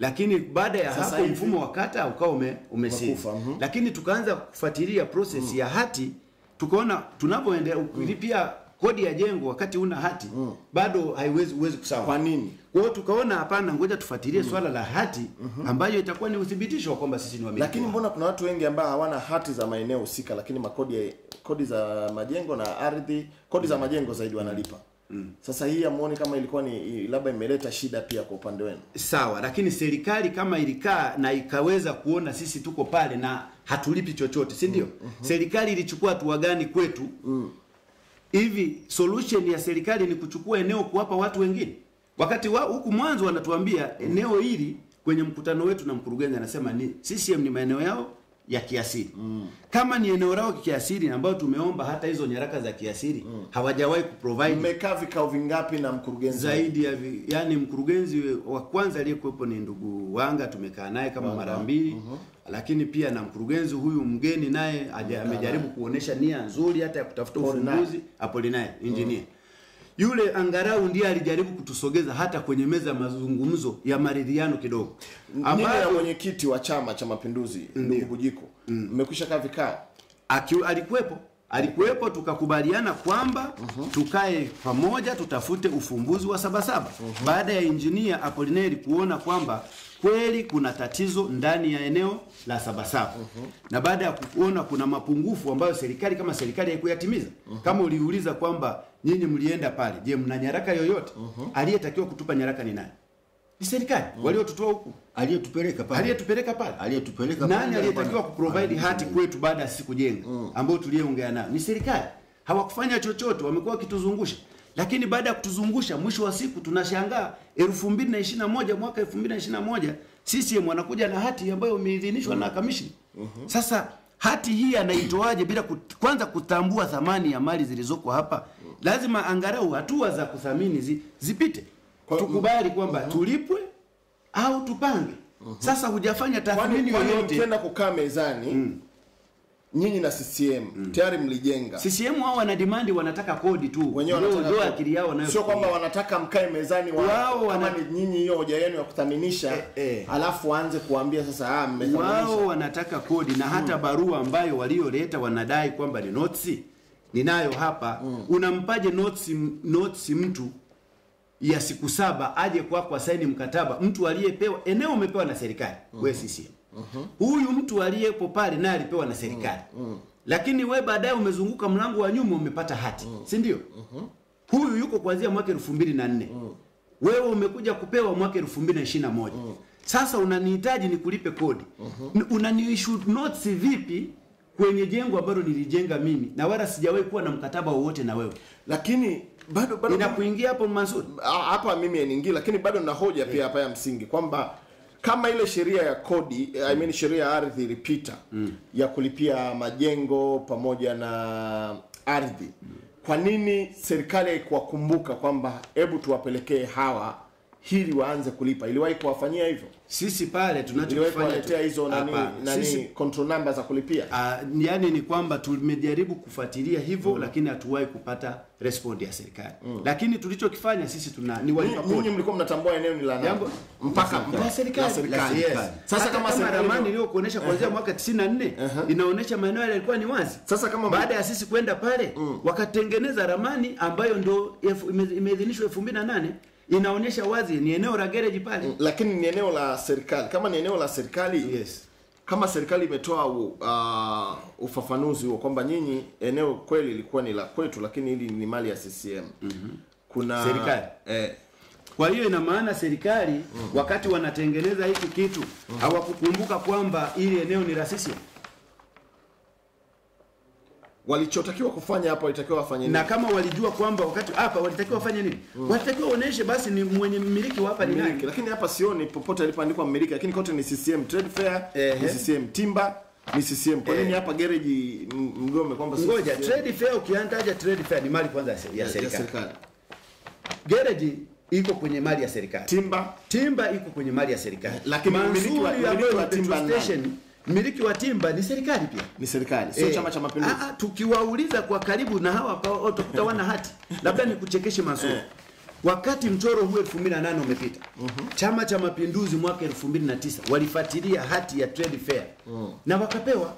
Lakini baada ya sasa hapo mfumo wa kata ukawa ume, umesisi. Lakini tukaanza kufuatilia process mm. ya hati, tukaona tunapoendelea kulipia mm. kodi ya jengo wakati una hati mm. bado haiwezi uwezi kusawa. Kwa nini? Kwa hiyo tukaona hapana, ngoja tufuatilie mm. swala la hati mm -hmm. ambayo itakuwa ni uthibitisho kwamba sisi ni wamiliki. Lakini mbona kuna watu wengi ambao hawana hati za maeneo husika lakini makodi ya, kodi za majengo na ardhi, kodi za majengo zaidi wanalipa? Mm. Sasa hii amuone kama ilikuwa ni labda imeleta shida pia kwa upande wenu. Sawa, lakini serikali kama ilikaa na ikaweza kuona sisi tuko pale na hatulipi chochote, si ndio? Mm -hmm. Serikali ilichukua hatua gani kwetu? Mm. Hivi solution ya serikali ni kuchukua eneo kuwapa watu wengine. Wakati wa huku mwanzo wanatuambia eneo hili kwenye mkutano wetu na mkurugenzi anasema ni C C M ni maeneo yao ya kiasili. Mm. Kama ni eneo lao kiasili ambao tumeomba hata hizo nyaraka za kiasili mm. hawajawahi kuprovide. Mmekaa vikao vingapi na mkurugenzi? Zaidi ya vi, yani mkurugenzi wa kwanza aliyekuwepo ni ndugu Wanga, tumekaa naye kama mara mbili. Uh -huh. Lakini pia na mkurugenzi huyu mgeni naye amejaribu kuonesha nia nzuri hata ya kutafuta ufumbuzi, Apolinae engineer. Uh -huh. Yule angarau ndiye alijaribu kutusogeza hata kwenye meza mazungumzo ya maridhiano kidogo. Ambaye mwenyekiti wa Chama cha Mapinduzi ndugu Bujiku mmekwisha kaa vikao? Alikuwepo. alikuwepo, tukakubaliana kwamba uh-huh. tukae pamoja tutafute ufumbuzi wa sabasaba. Uh-huh. Baada ya engineer Apolinae kuona kwamba kweli kuna tatizo ndani ya eneo la sabasaba. Uh-huh. Na baada ya kuona kuna mapungufu ambayo serikali kama serikali haikuyatimiza. Uh-huh. Kama uliuliza kwamba nyinyi mlienda pale, je, mna nyaraka yoyote? Uh-huh. Aliyetakiwa kutupa nyaraka ni nani? Ni serikali. Mm. Waliotutoa huku, aliyetupeleka pale. Aliyetupeleka pale. Aliyetupeleka pale. Nani aliyetakiwa kuprovide hati kwetu baada ya siku jenga mm. ambao tuliyeongea nayo? Ni serikali. Hawakufanya chochote, wamekuwa kituzungusha. Lakini baada ya kutuzungusha mwisho wa siku tunashangaa elfu mbili na ishirini na moja mwaka elfu mbili na ishirini na moja C C M wanakuja na hati ambayo imeidhinishwa mm. na commission. Mm -hmm. Sasa hati hii anaitoaje bila kut, kwanza kutambua thamani ya mali zilizoko hapa? Mm. Lazima angalau hatua za kuthamini zi, zipite. Kwa, tukubali kwamba uh -huh. tulipwe au tupange. Uh -huh. Sasa hujafanya tathmini yoyote. Mkienda kukaa mezani mm. nyinyi na C C M mm. tayari mlijenga. C C M wao wana demand, wanataka kodi tu. Wenyewe ndio akili yao nayo. Sio kwamba wanataka mkae mezani wao kama wana... ni nyinyi hiyo hoja yenu ya kuthaminisha eh, eh. alafu waanze kuambia sasa ah mmethaminisha. Wao wanataka kodi na hata mm. barua ambayo walioleta wanadai kwamba ni notisi ninayo hapa. Mm. Unampaje notisi notisi mtu ya siku saba aje kwa kwa saini mkataba, mtu aliyepewa eneo umepewa na serikali uh -huh. wewe C C M uh -huh. huyu mtu aliyepo pale naye alipewa na serikali uh -huh. lakini wewe baadaye umezunguka mlango wa nyuma umepata hati uh -huh. si ndio? uh -huh. Huyu yuko kuanzia mwaka elfu mbili na nne uh -huh. wewe umekuja kupewa mwaka elfu mbili na ishirini na moja uh -huh. Sasa unanihitaji nikulipe kodi uh -huh. unaniissue notes vipi kwenye jengo ambalo nilijenga mimi na wala sijawahi kuwa na mkataba wowote na wewe? Lakini bado bado ninapoingia hapo Mansuri hapa mimi niingia, lakini bado na hoja yeah. pia hapa ya msingi kwamba kama ile sheria ya kodi mm. I mean sheria ya ardhi ilipita mm. ya kulipia majengo pamoja na ardhi mm. kwa nini serikali haikuwakumbuka kwamba hebu tuwapelekee hawa hili waanze kulipa? Iliwahi kuwafanyia hivyo? Sisi pale tunachofanya tu hizo nani nani control number za kulipia. Uh, yani ni kwamba tumejaribu kufuatilia hivyo mm. lakini hatuwahi kupata response ya serikali. Mm. Lakini tulichokifanya sisi tuna ni walipa kodi. Ninyi mlikuwa mnatambua eneo ni la nani? Mpaka mpaka serikali. serikali. Yes. Sasa kama ramani iliyokuonesha kuanzia mwaka tisini na nne inaonesha maeneo yalikuwa ni wazi. Sasa kama baada ya sisi kwenda pale mm. wakatengeneza ramani ambayo ndo imeidhinishwa elfu mbili na nane inaonyesha wazi ni eneo la garage pale, lakini ni eneo la serikali. Kama ni eneo la serikali, yes, kama serikali imetoa uh, ufafanuzi huo kwamba nyinyi eneo kweli ilikuwa ni la kwetu, lakini hili ni mali ya C C M mm -hmm. kuna serikali eh. Kwa hiyo ina maana serikali mm -hmm. wakati wanatengeneza hiki kitu mm -hmm. hawakukumbuka kwamba hili eneo ni la C C M. Walichotakiwa kufanya hapa walitakiwa wafanye nini? Na kama walijua kwamba wakati hapa walitakiwa wafanye nini? Mm. Walitakiwa waoneshe basi ni mwenye mmiliki wa hapa ni nani. Lakini hapa sioni popote alipoandikwa mmiliki, lakini kote ni C C M Trade Fair, eh, ni C C M Timber, ni C C M. Kwa nini eh. hapa garage mgome kwamba ngoja Trade Fair? Ukiantaja Trade Fair ni mali kwanza ya serikali. Garage iko kwenye mali ya serikali. Timber, Timber iko kwenye mali ya serikali. Lakini mmiliki wa Timber station, miliki wa Timba ni serikali pia. Ni serikali, sio e. Chama cha Mapinduzi. Ah, tukiwauliza kwa karibu na hawa hapa utakuta wana hati. Labda nikuchekeshe Mansuri. E. Wakati mchoro huu elfu mbili na nane umepita. Uh -huh. Chama cha Mapinduzi mwaka elfu mbili na tisa walifuatilia hati ya Trade Fair. Uh -huh. Na wakapewa.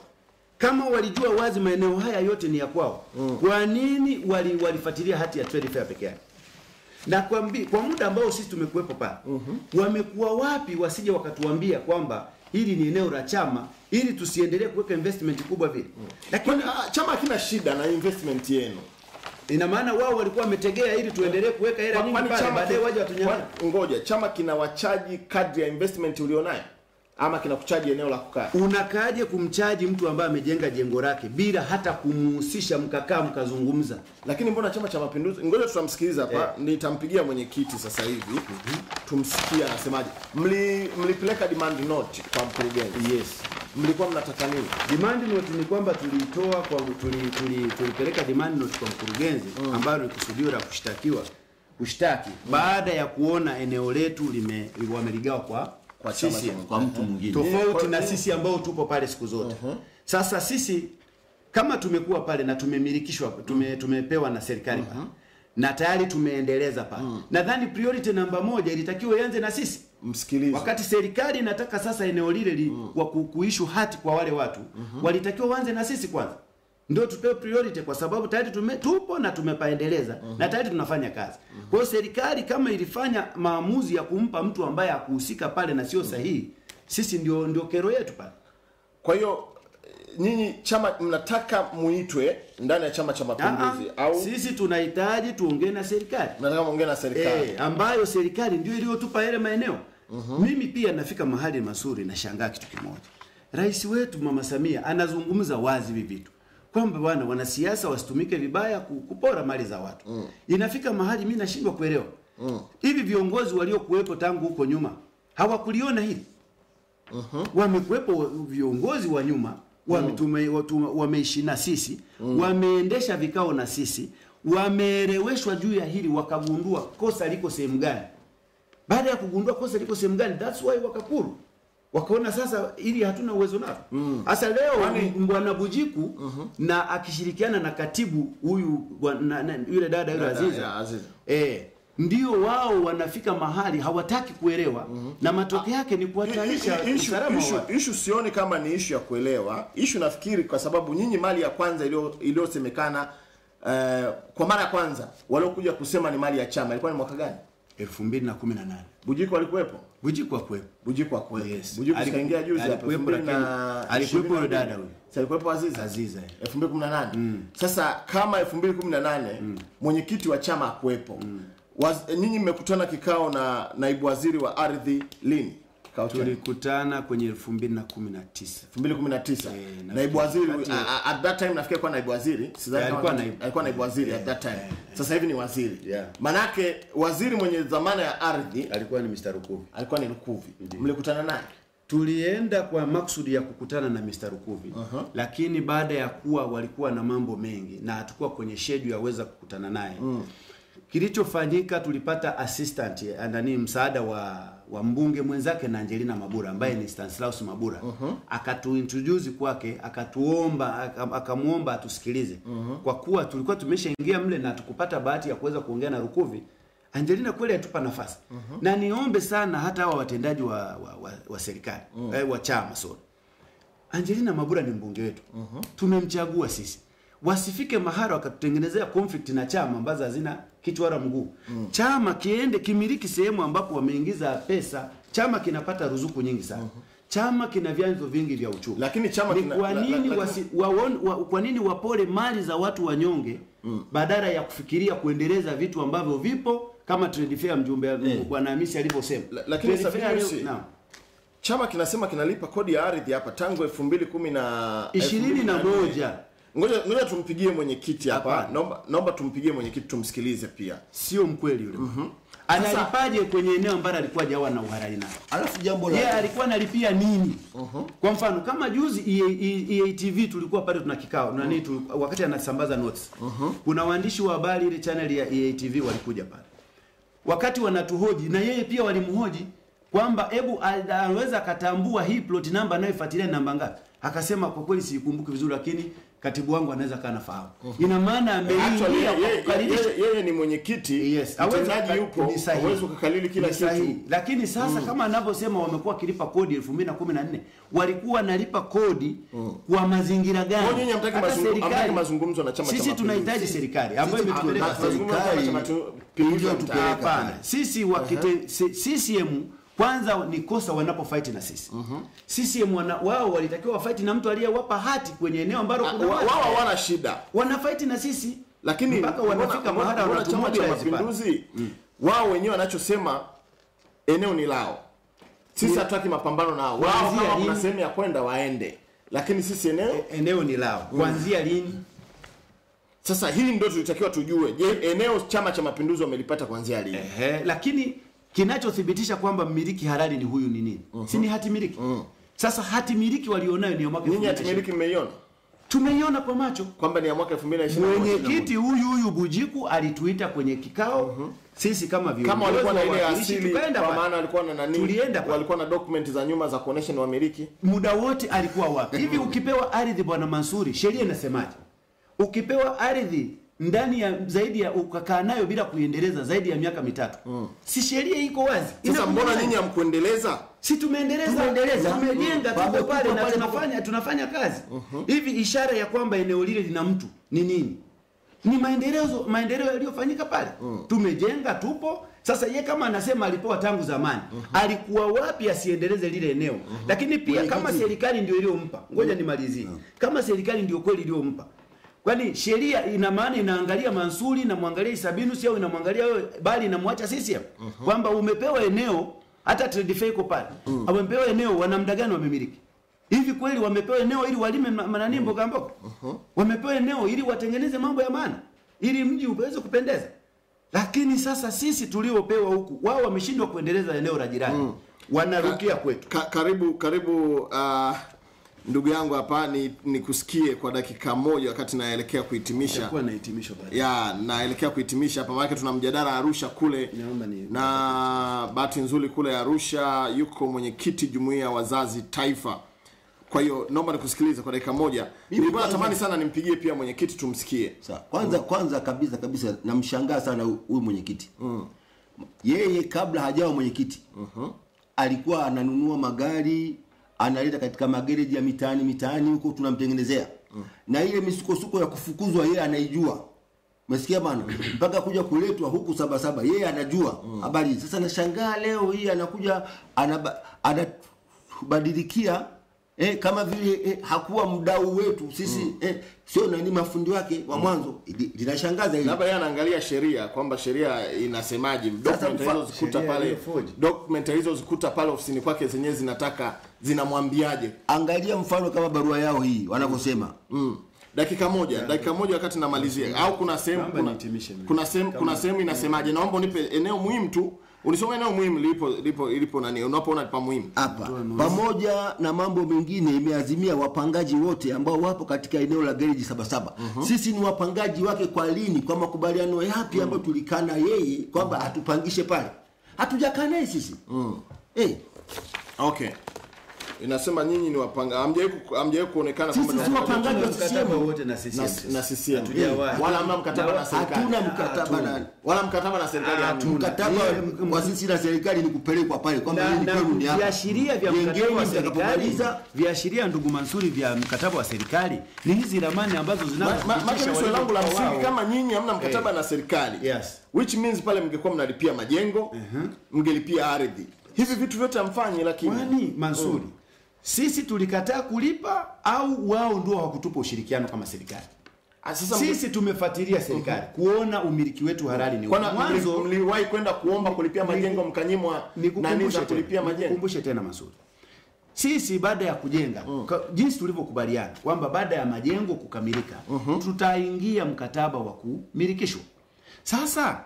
Kama walijua wazi maeneo haya yote ni ya kwao, uh -huh. kwa nini wali walifuatilia hati ya Trade Fair pekee yake? Na kwa, mbi, kwa muda ambao sisi tumekuepo pa. Uh -huh. Wamekuwa wapi wasije wakatuambia kwamba hili ni eneo la chama ili tusiendelee kuweka investment kubwa vile. Mm. Lakini uh, chama hakina shida na investment yenu. Ina maana wao walikuwa wametegea ili tuendelee kuweka hela nyingi pale, baadaye waje watunyang'anye. Ngoja, chama kinawachaji kadri ya investment ulionayo ama kinakuchaji eneo la kukaa? Unakaaje kumchaji mtu ambaye amejenga jengo lake bila hata kumhusisha mkakaa mkazungumza? Lakini mbona chama cha Mapinduzi? Ngoja tutamsikiliza hapa. Yeah. Nitampigia mwenyekiti sasa hivi. Mm -hmm. Tumsikia anasemaje. Mli mlipeleka demand note kwa mkurugenzi. Yes. Mlikuwa mnataka nini? Demand note ni kwamba tulitoa kwa tulipeleka tuli, tuli demand note kwa mkurugenzi mm. ambayo ni kusudio la kushtakiwa. Kushtaki mm. baada ya kuona eneo letu lime wameligawa kwa kwa sisi kwa mtu mwingine tofauti na sisi ambao tupo pale siku zote. uh -huh. Sasa sisi kama tumekuwa pale na tumemilikishwa tume, tumepewa na serikali uh -huh. na tayari tumeendeleza pale. uh -huh. Nadhani priority namba moja ilitakiwa ianze na sisi. Msikilize, wakati serikali inataka sasa eneo lile li, uh -huh. wa kuishu hati kwa wale watu, uh -huh. walitakiwa waanze na sisi kwanza. ndio tupewe priority kwa sababu tayari tume, tupo na tumepaendeleza uh -huh. na tayari tunafanya kazi. Uh -huh. Kwa hiyo serikali kama ilifanya maamuzi ya kumpa mtu ambaye hakuhusika pale na sio sahihi, uh -huh. sisi ndio ndio kero yetu pale. Kwa hiyo nyinyi chama mnataka muitwe ndani ya Chama cha Mapinduzi au sisi tunahitaji tuongee na serikali? Mnataka muongee na serikali eh, ambayo serikali ndio iliyotupa yale maeneo. Uh -huh. Mimi pia nafika mahali Mansuri na shangaa kitu kimoja. Rais wetu Mama Samia anazungumza wazi hivi vitu. Kwamba bwana wanasiasa wasitumike vibaya kupora mali za watu. Mm. Inafika mahali mimi nashindwa kuelewa. Mm. Hivi viongozi waliokuwepo tangu huko nyuma hawakuliona hili. Mhm. Uh-huh. Wamekuwepo viongozi wa nyuma, wametume wameishi na sisi, mm. wameendesha vikao na sisi, wameeleweshwa juu ya hili wakagundua kosa liko sehemu gani. Baada ya kugundua kosa liko sehemu gani, that's why wakakuru. Wakaona sasa ili hatuna uwezo nao. Sasa mm. leo Bwana Bujiku uh -huh. na akishirikiana na katibu huyu yule dada yule Aziza. Aziza. Eh, ndio wao wanafika mahali hawataki kuelewa uh -huh. na matokeo yake ni kuwatarisha usalama. Issue sioni kama ni issue ya kuelewa. Issue nafikiri kwa sababu nyinyi mali ya kwanza iliyosemekana uh, kwa mara ya kwanza waliokuja kusema ni mali ya chama ilikuwa ni mwaka gani? elfu mbili na kumi na nane. Bujiku alikuwepo? Bujiku alikuwepo. Bujiku alikuwepo. Yes. Bujiku kaingia juzi hapo. Alikuwepo dada huyo. Sasa alikuwepo Aziza. Aziza. elfu mbili na kumi na nane. Mm. Sasa kama elfu mbili na kumi na nane mm. mwenyekiti wa chama hakuwepo. Mm. Ninyi mmekutana kikao na naibu waziri wa ardhi lini? Kikao tulikutana kwenye elfu mbili na kumi na tisa. elfu mbili na kumi na tisa. Yeah, naibu waziri at that time nafikiri kwa naibu waziri, sidhani yeah, alikuwa naibu, alikuwa naibu waziri yeah, at that time. Yeah, yeah. Sasa hivi ni waziri. Yeah. Manake waziri mwenye dhamana ya ardhi alikuwa ni mister Rukobi. Alikuwa ni Rukobi. Yeah. Mlikutana naye? Tulienda kwa maksudi ya kukutana na mister Rukobi. Uh -huh. Lakini baada ya kuwa walikuwa na mambo mengi na hatakuwa kwenye schedule ya weza kukutana naye. Mm. Kilichofanyika tulipata assistant andani msaada wa wa mbunge mwenzake na Angelina Mabula ambaye ni Stanslaus Mabula. uh -huh. Akatuintroduce kwake, akatuomba, akamuomba atusikilize. uh -huh. Kwa kuwa tulikuwa tumeshaingia mle na tukupata bahati ya kuweza kuongea na Rukobi, Angelina kweli atupa nafasi. uh -huh. Na niombe sana hata hawa watendaji wa wa, wa, wa serikali, uh -huh. eh, wa chama sori. Angelina Mabula ni mbunge wetu. uh -huh. Tumemchagua sisi. Wasifike mahali wakatutengenezea conflict na chama ambazo hazina kichwa wala mguu. Mm. Chama kiende kimiliki sehemu ambapo wameingiza pesa, chama kinapata ruzuku nyingi sana. Mm -hmm. Chama kina vyanzo vingi vya uchumi. Lakini chama kina kwa nini wasi, wawon, wa, kwa nini wapole mali za watu wanyonge mm. badala ya kufikiria kuendeleza vitu ambavyo vipo kama trade fair mjumbe mm. Bwana Hamisi alivyosema. La, lakini Sabiniusi chama kinasema kinalipa kodi ya ardhi hapa tangu elfu mbili na kumi na ishirini na moja. Ngoja ngoja tumpigie mwenyekiti hapa. Naomba naomba tumpigie mwenyekiti tumsikilize pia. Sio mkweli yule. Mhm. Mm Analipaje kwenye eneo ambalo alikuwa jawa na uhalali nao? Alafu jambo la yeye alikuwa analipia nini? Mhm. Mm Kwa mfano kama juzi E A T V tulikuwa pale tuna kikao. Mm -hmm. Nani tu wakati anasambaza notes. Mhm. Mm Kuna waandishi wa habari ile channel ya E A T V walikuja pale. Wakati wanatuhoji na yeye pia walimhoji kwamba hebu anaweza katambua hii plot number anayofuatilia namba ngapi? Akasema kwa kweli sikumbuki vizuri lakini katibu wangu anaweza kana fahamu. Uh -huh. Ina maana ameingia kukalilisha yeye ni mwenyekiti. Yes. Mtendaji yupo hawezi kukalili kila kitu. Lakini sasa mm. kama anavyosema wamekuwa kilipa kodi elfu mbili na kumi na nne walikuwa nalipa kodi mm. kwa mazingira gani? Kwa nini hamtaki mazungumzo? Hamtaki mazungumzo na chama cha sisi tunahitaji serikali ambayo imetupeleka serikali. Sisi wa C C M kwanza ni kosa wanapofight na sisi. Mhm. Mm C C M wana, wao walitakiwa fight na mtu aliyewapa hati kwenye eneo ambalo kuna wao wao wana shida. Wanafight na sisi lakini mpaka wanafika mahali wanatumwa Chama cha Mapinduzi. Mm. Wao wenyewe wanachosema eneo ni lao. Sisi hatutaki mapambano nao. Wao kama kuna sehemu ya kwenda waende. Lakini sisi eneo e, eneo ni lao. Kuanzia mm. lini? Sasa hili ndio tulitakiwa tujue. Je, eneo Chama cha Mapinduzi wamelipata kuanzia lini? Ehe, lakini kinachothibitisha kwamba mmiliki halali ni huyu ni nini? Uh -huh. Si ni hati miliki. Uh -huh. Sasa hati miliki walionayo ni ya mwaka elfu mbili na ishirini na moja. Ninyi hati miliki mmeiona? Tumeiona kwa macho kwamba ni ya mwaka elfu mbili na ishirini na moja. Mwenyekiti huyu huyu Bujiku alituita kwenye kikao. Uh -huh. Sisi kama viongozi kama walikuwa na ile asili kwa maana walikuwa na nani? Tulienda walikuwa na documents za nyuma za kuonesha ni wamiliki. Muda wote alikuwa wapi? Hivi ukipewa ardhi Bwana Mansuri, sheria inasemaje? Ukipewa ardhi ndani ya zaidi ya ukakaa nayo bila kuiendeleza zaidi ya miaka mitatu. Mm. Si sheria iko wazi. Sasa mbona nini hamkuendeleza? Si tumeendeleza, tumeendeleza, tumejenga tuko pale na tunafanya tunafanya kazi. Uh-huh. Hivi ishara ya kwamba eneo lile lina mtu ni nini? Ni maendeleo maendeleo yaliyofanyika pale. Mm. Tumejenga tupo. Sasa yeye kama anasema alipewa tangu zamani, uh -huh. alikuwa wapi asiendeleze lile eneo? Uh -huh. Lakini pia Wele kama serikali ndio iliyompa. Ngoja uh -huh. nimalizie. Uh -huh. Kama serikali ndio kweli iliyompa. Kwani sheria ina maana inaangalia Mansuri na muangalia Sabinus au inamwangalia wewe bali inamwacha C C M uh -huh. kwamba umepewa eneo hata trade fair iko pale. Uh -huh. Wamepewa eneo wana muda gani wamemiliki? Hivi kweli wamepewa eneo ili walime manani mboga mboga? Uh -huh. Wamepewa eneo ili watengeneze mambo ya maana ili mji uweze kupendeza. Lakini sasa sisi tuliopewa huku wao wameshindwa kuendeleza eneo la jirani. Mm. Wanarukia kwetu. Ka, karibu karibu uh, ndugu yangu hapa ni nikusikie kwa dakika moja wakati naelekea kuhitimisha. Nilikuwa nahitimisha baadaye. Ya, naelekea kuhitimisha hapa maana tuna mjadala Arusha kule. Ni... Na bahati nzuri kule Arusha yuko mwenyekiti jumuiya ya wazazi taifa. Kwa hiyo naomba nikusikilize kwa dakika moja. Nilikuwa natamani sana nimpigie pia mwenyekiti tumsikie. Sawa. Kwanza mm. kwanza kabisa kabisa namshangaa sana huyu mwenyekiti. Mm. Yeye kabla hajawa mwenyekiti, Mhm. Mm alikuwa ananunua magari, analeta katika magereji ya mitaani mitaani huko tunamtengenezea. Mm. Na ile misukosuko ya kufukuzwa yeye anaijua. Umesikia bana? Mpaka kuja kuletwa huku saba saba yeye anajua mm. habari. Sasa nashangaa leo hii anakuja anabadilikia Eh, kama vile eh, hakuwa mdau wetu sisi mm. eh, sio nani mafundi wake wa mwanzo linashangaza hili. Labda yeye anaangalia sheria kwamba sheria inasemaje, document hizo zikuta pale document hizo zikuta pale ofisini kwake zenyewe zinataka zinamwambiaje. Angalia mfano kama barua yao hii wanavyosema mm. dakika moja dakika moja wakati namalizia au kuna sehemu kuna kuna sehemu kuna sehemu inasemaje. Naomba unipe eneo muhimu tu. Ulisoma eneo muhimu lipo lipo ilipo nani unapoona lipo muhimu. Hapa pamoja na mambo mengine imeazimia wapangaji wote ambao wapo katika eneo la garage sabasaba. Uh -huh. Sisi ni wapangaji wake kwa lini kwa makubaliano yapi ambayo tulikana yeye kwamba atupangishe pale. Hatujakaa naye sisi. Mm. Eh. Okay. Inasema nyinyi ni wapanga hamjawahi kuonekana kama ni wapangaji wa mkataba wote na C C M na C C M wala hamna mkataba na serikali. Hatuna mkataba nani wala mkataba na serikali hatuna. Mkataba wa sisi na serikali ni kupelekwa pale kwamba yeye ni kwenu ni hapa. Viashiria vya mkataba wa serikali, viashiria ndugu Mansuri vya mkataba wa serikali ni hizi ramani ambazo zinazofuatisha swali langu la msingi kama nyinyi hamna mkataba na serikali. Yes. Which means pale mngekuwa mnalipia majengo, mngelipia ardhi. Hivi vitu vyote hamfanyi lakini kwani Mansuri sisi tulikataa kulipa au wao ndio hawakutupa ushirikiano kama serikali? Sisi tumefuatilia serikali uh -huh. kuona umiliki wetu halali ni kwa mwanzo. Mliwahi kwenda kuomba kulipia majengo mkanyimwa na niza kulipia majengo. Nikukumbushe tena Mansuri. Sisi baada ya kujenga uh -huh. jinsi tulivyokubaliana kwamba baada ya majengo kukamilika uh -huh. tutaingia mkataba wa kumilikishwa. Sasa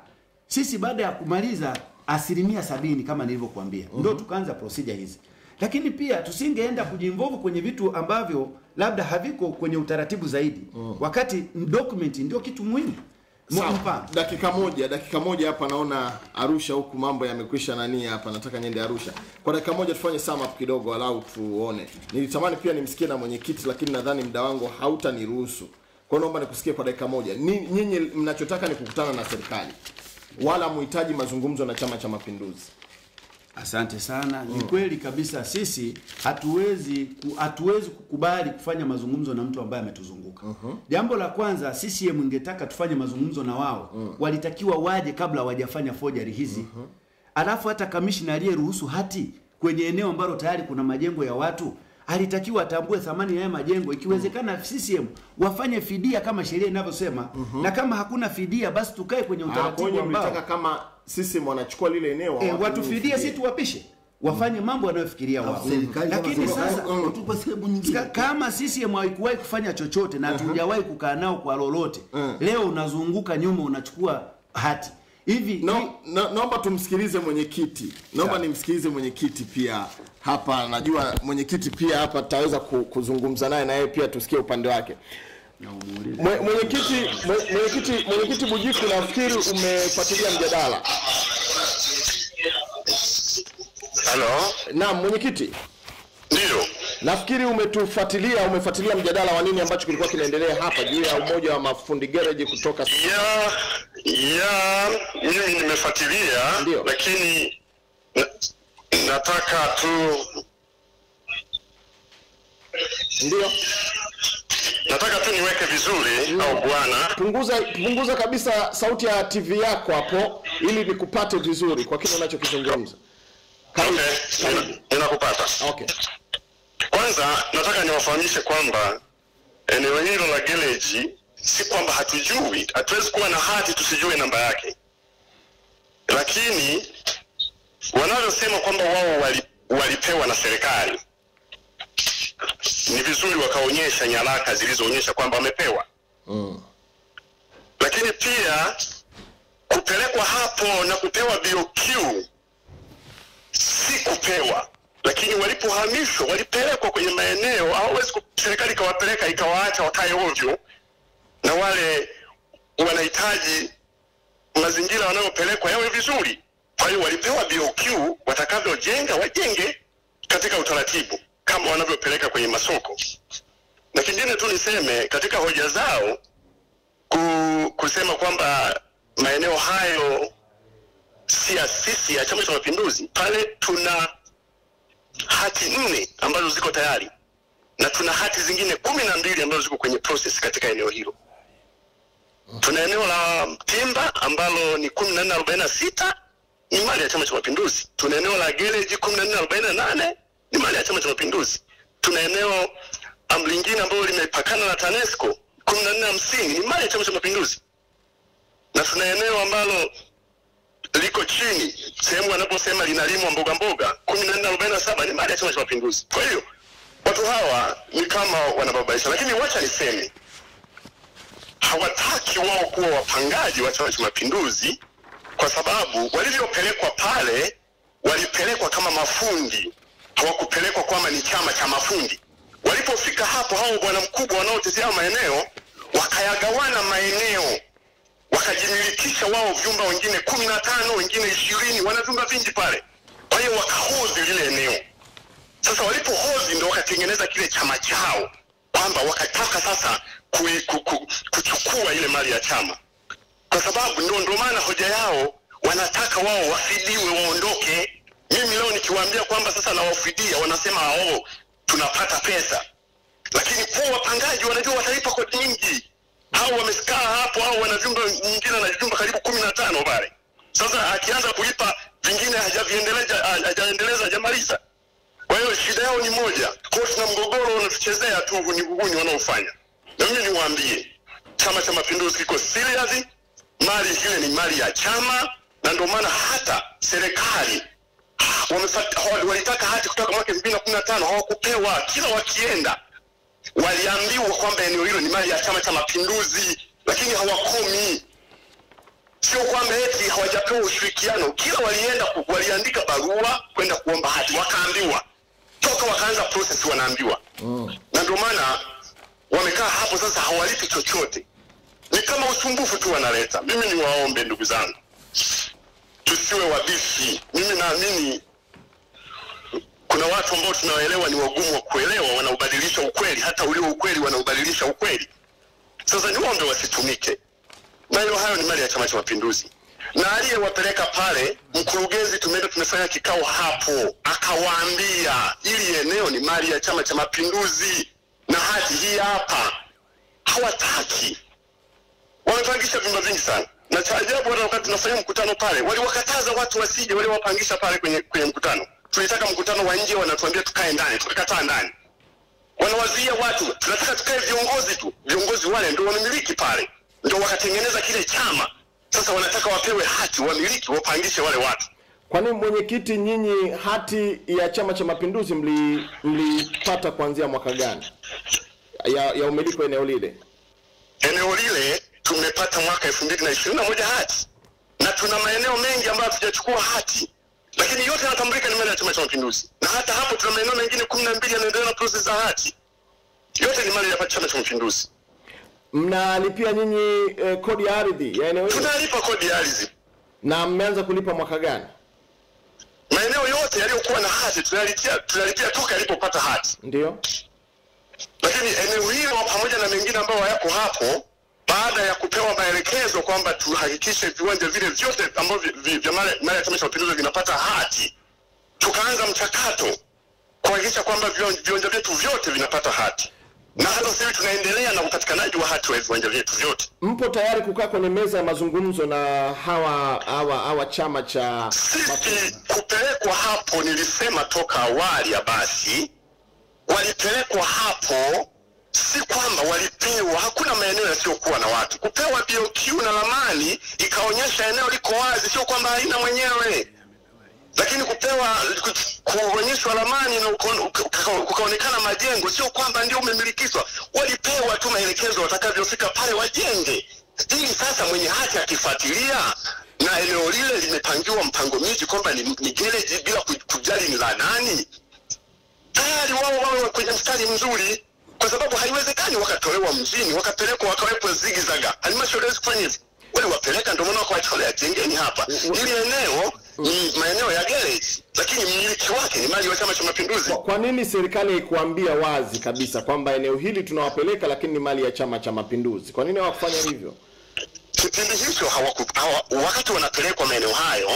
sisi baada ya kumaliza asilimia sabini kama nilivyokuambia uh -huh. ndio tukaanza procedure hizi. Lakini pia tusingeenda kujinvolve kwenye vitu ambavyo labda haviko kwenye utaratibu zaidi mm. wakati document ndio kitu muhimu. Mfano dakika moja dakika moja hapa naona Arusha huku mambo yamekwisha nani hapa nataka niende Arusha. Kwa dakika moja tufanye sum up kidogo alau tuone. Nilitamani pia nimsikie na mwenyekiti lakini nadhani muda wangu hautaniruhusu. Kwa naomba nikusikie kwa dakika moja. Nyinyi mnachotaka ni kukutana na serikali wala muhitaji mazungumzo na Chama cha Mapinduzi. Asante sana. Ni kweli kabisa sisi hatuwezi hatuwezi kukubali kufanya mazungumzo na mtu ambaye ametuzunguka. Uh -huh. Jambo la kwanza C C M ingetaka tufanye mazungumzo na wao. Uh -huh. Walitakiwa waje kabla hawajafanya forgery hizi. Uh -huh. Alafu hata kamishna aliyeruhusu hati kwenye eneo ambalo tayari kuna majengo ya watu alitakiwa atambue thamani ya majengo ikiwezekana C C M wafanye fidia kama sheria inavyosema. Uh -huh. Na kama hakuna fidia basi tukae kwenye utaratibu ambao kama sisi wanachukua lile eneo e, watufidie sisi tuwapishe wafanye mambo wanayofikiria wao. Lakini sasa tupo sehemu nyingine kama sisi haikuwahi kufanya chochote na hatujawahi uh -huh. kukaa nao kwa lolote uh -huh. leo unazunguka nyuma unachukua hati hivi. No, no, naomba tumsikilize mwenyekiti. Naomba nimsikilize mwenyekiti pia hapa. Najua mwenyekiti pia hapa tutaweza kuzungumza naye na yeye pia tusikie upande wake. Mwenyekiti mwenyekiti mwenyekiti Bujiku nafikiri umefuatilia mjadala. Halo? Naam mwenyekiti. Ndio. Nafikiri umetufuatilia, umefuatilia mjadala wa nini ambacho kilikuwa kinaendelea hapa juu ya umoja wa mafundi garage kutoka ya ya mimi nimefuatilia. Ndiyo. Lakini na, nataka tu Ndiyo. Nataka tu niweke vizuri au bwana. Punguza punguza kabisa sauti ya T V yako hapo ili nikupate vizuri kwa kile unachokizungumza. Okay, ninakupata. Okay. Kwanza nataka niwafahamishe kwamba eneo hilo la garage si kwamba hatujui, hatuwezi kuwa na hati tusijue namba yake. Lakini wanavyosema kwamba wao wali, walipewa na serikali, ni vizuri wakaonyesha nyaraka zilizoonyesha kwamba wamepewa. Mm. Lakini pia kupelekwa hapo na kupewa B O Q si kupewa, lakini walipohamishwa walipelekwa kwenye maeneo hawezi serikali ikawapeleka ikawaacha wakae ovyo, na wale wanahitaji mazingira wanayopelekwa yawe vizuri. Kwa hiyo walipewa B O Q watakavyojenga wajenge katika utaratibu kama wanavyopeleka kwenye masoko. Na kingine tu niseme katika hoja zao ku, kusema kwamba maeneo hayo si asisi ya Chama cha Mapinduzi, pale tuna hati nne ambazo ziko tayari na tuna hati zingine kumi na mbili ambazo ziko kwenye process katika eneo hilo. Tuna eneo la Timba ambalo ni kumi na nne arobaini na sita ni mali ya Chama cha Mapinduzi. Tuna eneo la Geleji kumi na nne arobaini na nane ni mali ya Chama cha Mapinduzi. Tuna eneo lingine ambalo limepakana na Tanesco kumi na nne hamsini ni mali ya Chama cha Mapinduzi. Na tuna eneo ambalo liko chini sehemu wanaposema linalimwa mboga mboga kumi na nne arobaini na saba ni mali ya Chama cha Mapinduzi. Kwa hiyo watu hawa ni kama wanababaisha, lakini wacha niseme hawataki wao kuwa wapangaji wa Chama cha Mapinduzi kwa sababu walivyopelekwa pale walipelekwa kama mafundi, hawakupelekwa kwamba ni chama cha mafundi. Walipofika hapo hao bwana mkubwa wanaotetea maeneo wakayagawana maeneo, wakajimilikisha wao vyumba, wengine kumi na tano, wengine ishirini, wana vyumba vingi pale. Kwa hiyo wakahodhi lile eneo. Sasa walipohodhi ndio wakatengeneza kile chama chao, kwamba wakataka sasa kue, kuku, kuchukua ile mali ya chama. Kwa sababu ndio ndio maana hoja yao wanataka wao wafidiwe waondoke. Mimi leo nikiwaambia kwamba sasa na wafidia wanasema hao tunapata pesa. Lakini kwa wapangaji wanajua watalipa kodi nyingi. Hao wamekaa hapo au wana vyumba nyingine na vyumba karibu kumi na tano pale. Sasa akianza kulipa vingine hajaviendeleza hajaendeleza hajamaliza. Kwa hiyo shida yao ni moja. Kosi na mgogoro unatuchezea tu ni gugu wanaofanya. Na mimi niwaambie Chama cha Mapinduzi kiko serious, mali ile ni mali ya chama, na ndio maana hata serikali walitaka hati kutoka mwaka elfu mbili na kumi na tano hawakupewa. Kila wakienda waliambiwa kwamba eneo hilo ni mali ya Chama cha Mapinduzi, lakini hawakomi. Sio kwamba eti hawajapewa ushirikiano. Kila walienda waliandika barua kwenda kuomba hati wakaambiwa, toka wakaanza process wanaambiwa. Mm. Na ndio maana wamekaa hapo sasa hawalipi chochote, ni kama usumbufu tu wanaleta. Mimi ni waombe ndugu zangu tusiwe wabishi. Mimi naamini kuna watu ambao tunawaelewa ni wagumu wa kuelewa, wanaubadilisha ukweli, hata ulio ukweli wanaubadilisha ukweli. Sasa ni waombe wasitumike, na hiyo hayo ni mali ya Chama cha Mapinduzi. Na aliyewapeleka pale mkurugenzi, tumeenda tumefanya kikao hapo, akawaambia ili eneo ni mali ya Chama cha Mapinduzi na hati hii hapa. Hawataki, wamepangisha vyumba vingi sana. Na cha ajabu wale wakati tunafanya mkutano pale waliwakataza watu wasije, waliwapangisha pale kwenye, kwenye mkutano. Tulitaka mkutano wa nje wanatuambia tukae ndani, tukakataa ndani. Wanawazuia watu, tunataka tukae viongozi tu. Viongozi wale ndio wanamiliki pale, ndio wakatengeneza kile chama. Sasa wanataka wapewe hati wamiliki wapangishe wale watu. Kwa nini mwenyekiti, nyinyi hati ya Chama cha Mapinduzi mli mlipata kuanzia mwaka gani ya, ya umiliki wa eneo lile? Eneo lile tumepata mwaka elfu mbili na ishirini na moja hati, na tuna maeneo mengi ambayo hatujachukua hati, lakini yote yanatambulika ni mali ya Chama cha Mapinduzi. Na hata hapo tuna maeneo mengine kumi na mbili yanaendelea na process za hati, yote ni mali ya Chama cha Mapinduzi. Mnalipia nyinyi eh, kodi ya ardhi ya eneo hilo? Tunalipa kodi ya ardhi. Na mmeanza kulipa mwaka gani? Maeneo yote yaliyokuwa na hati tunalipia tunalipia toka alipopata hati. Ndio. Lakini eneo hilo pamoja na mengine ambayo yako hapo, baada ya kupewa maelekezo kwamba tuhakikishe viwanja vile vyote ambavyo vya mara ya Chama Pinduzi vinapata hati, tukaanza mchakato kuhakikisha kwamba viwanja vyetu vyote vinapata hati. Na hata sisi tunaendelea na upatikanaji wa hati wa viwanja vyetu vyote. Mpo tayari kukaa kwenye meza ya mazungumzo na hawa hawa hawa chama cha sisi? Kupelekwa hapo nilisema toka awali ya basi, walipelekwa hapo si kwamba walipewa, hakuna maeneo yasiyokuwa na watu. Kupewa B O Q na ramani ikaonyesha eneo liko wazi, sio kwamba haina mwenyewe. Lakini kupewa kuonyeshwa ramani na kukaonekana majengo, sio kwamba ndio umemilikishwa. Walipewa tu maelekezo watakavyofika pale wajenge. Ili sasa mwenye haki akifuatilia na eneo lile limepangiwa mpango miji kwamba ni, ni gereji bila kujali ni la nani, tayari wao wawe kwenye mstari mzuri, kwa sababu haiwezekani wakatolewa mjini wakapelekwa wakawekwa zigizaga. Halmashauri hizi kufanya hivi. Wale wapeleka ndio maana wakawatolea jengeni hapa. Ili eneo ni maeneo ya garage, lakini mmiliki wake ni mali ya Chama cha Mapinduzi. Kwa nini serikali haikuambia wazi kabisa kwamba eneo hili tunawapeleka lakini ni mali ya Chama cha Mapinduzi? Kwa nini hawakufanya hivyo? Kipindi hicho hawakupawa wakati wanapelekwa maeneo hayo.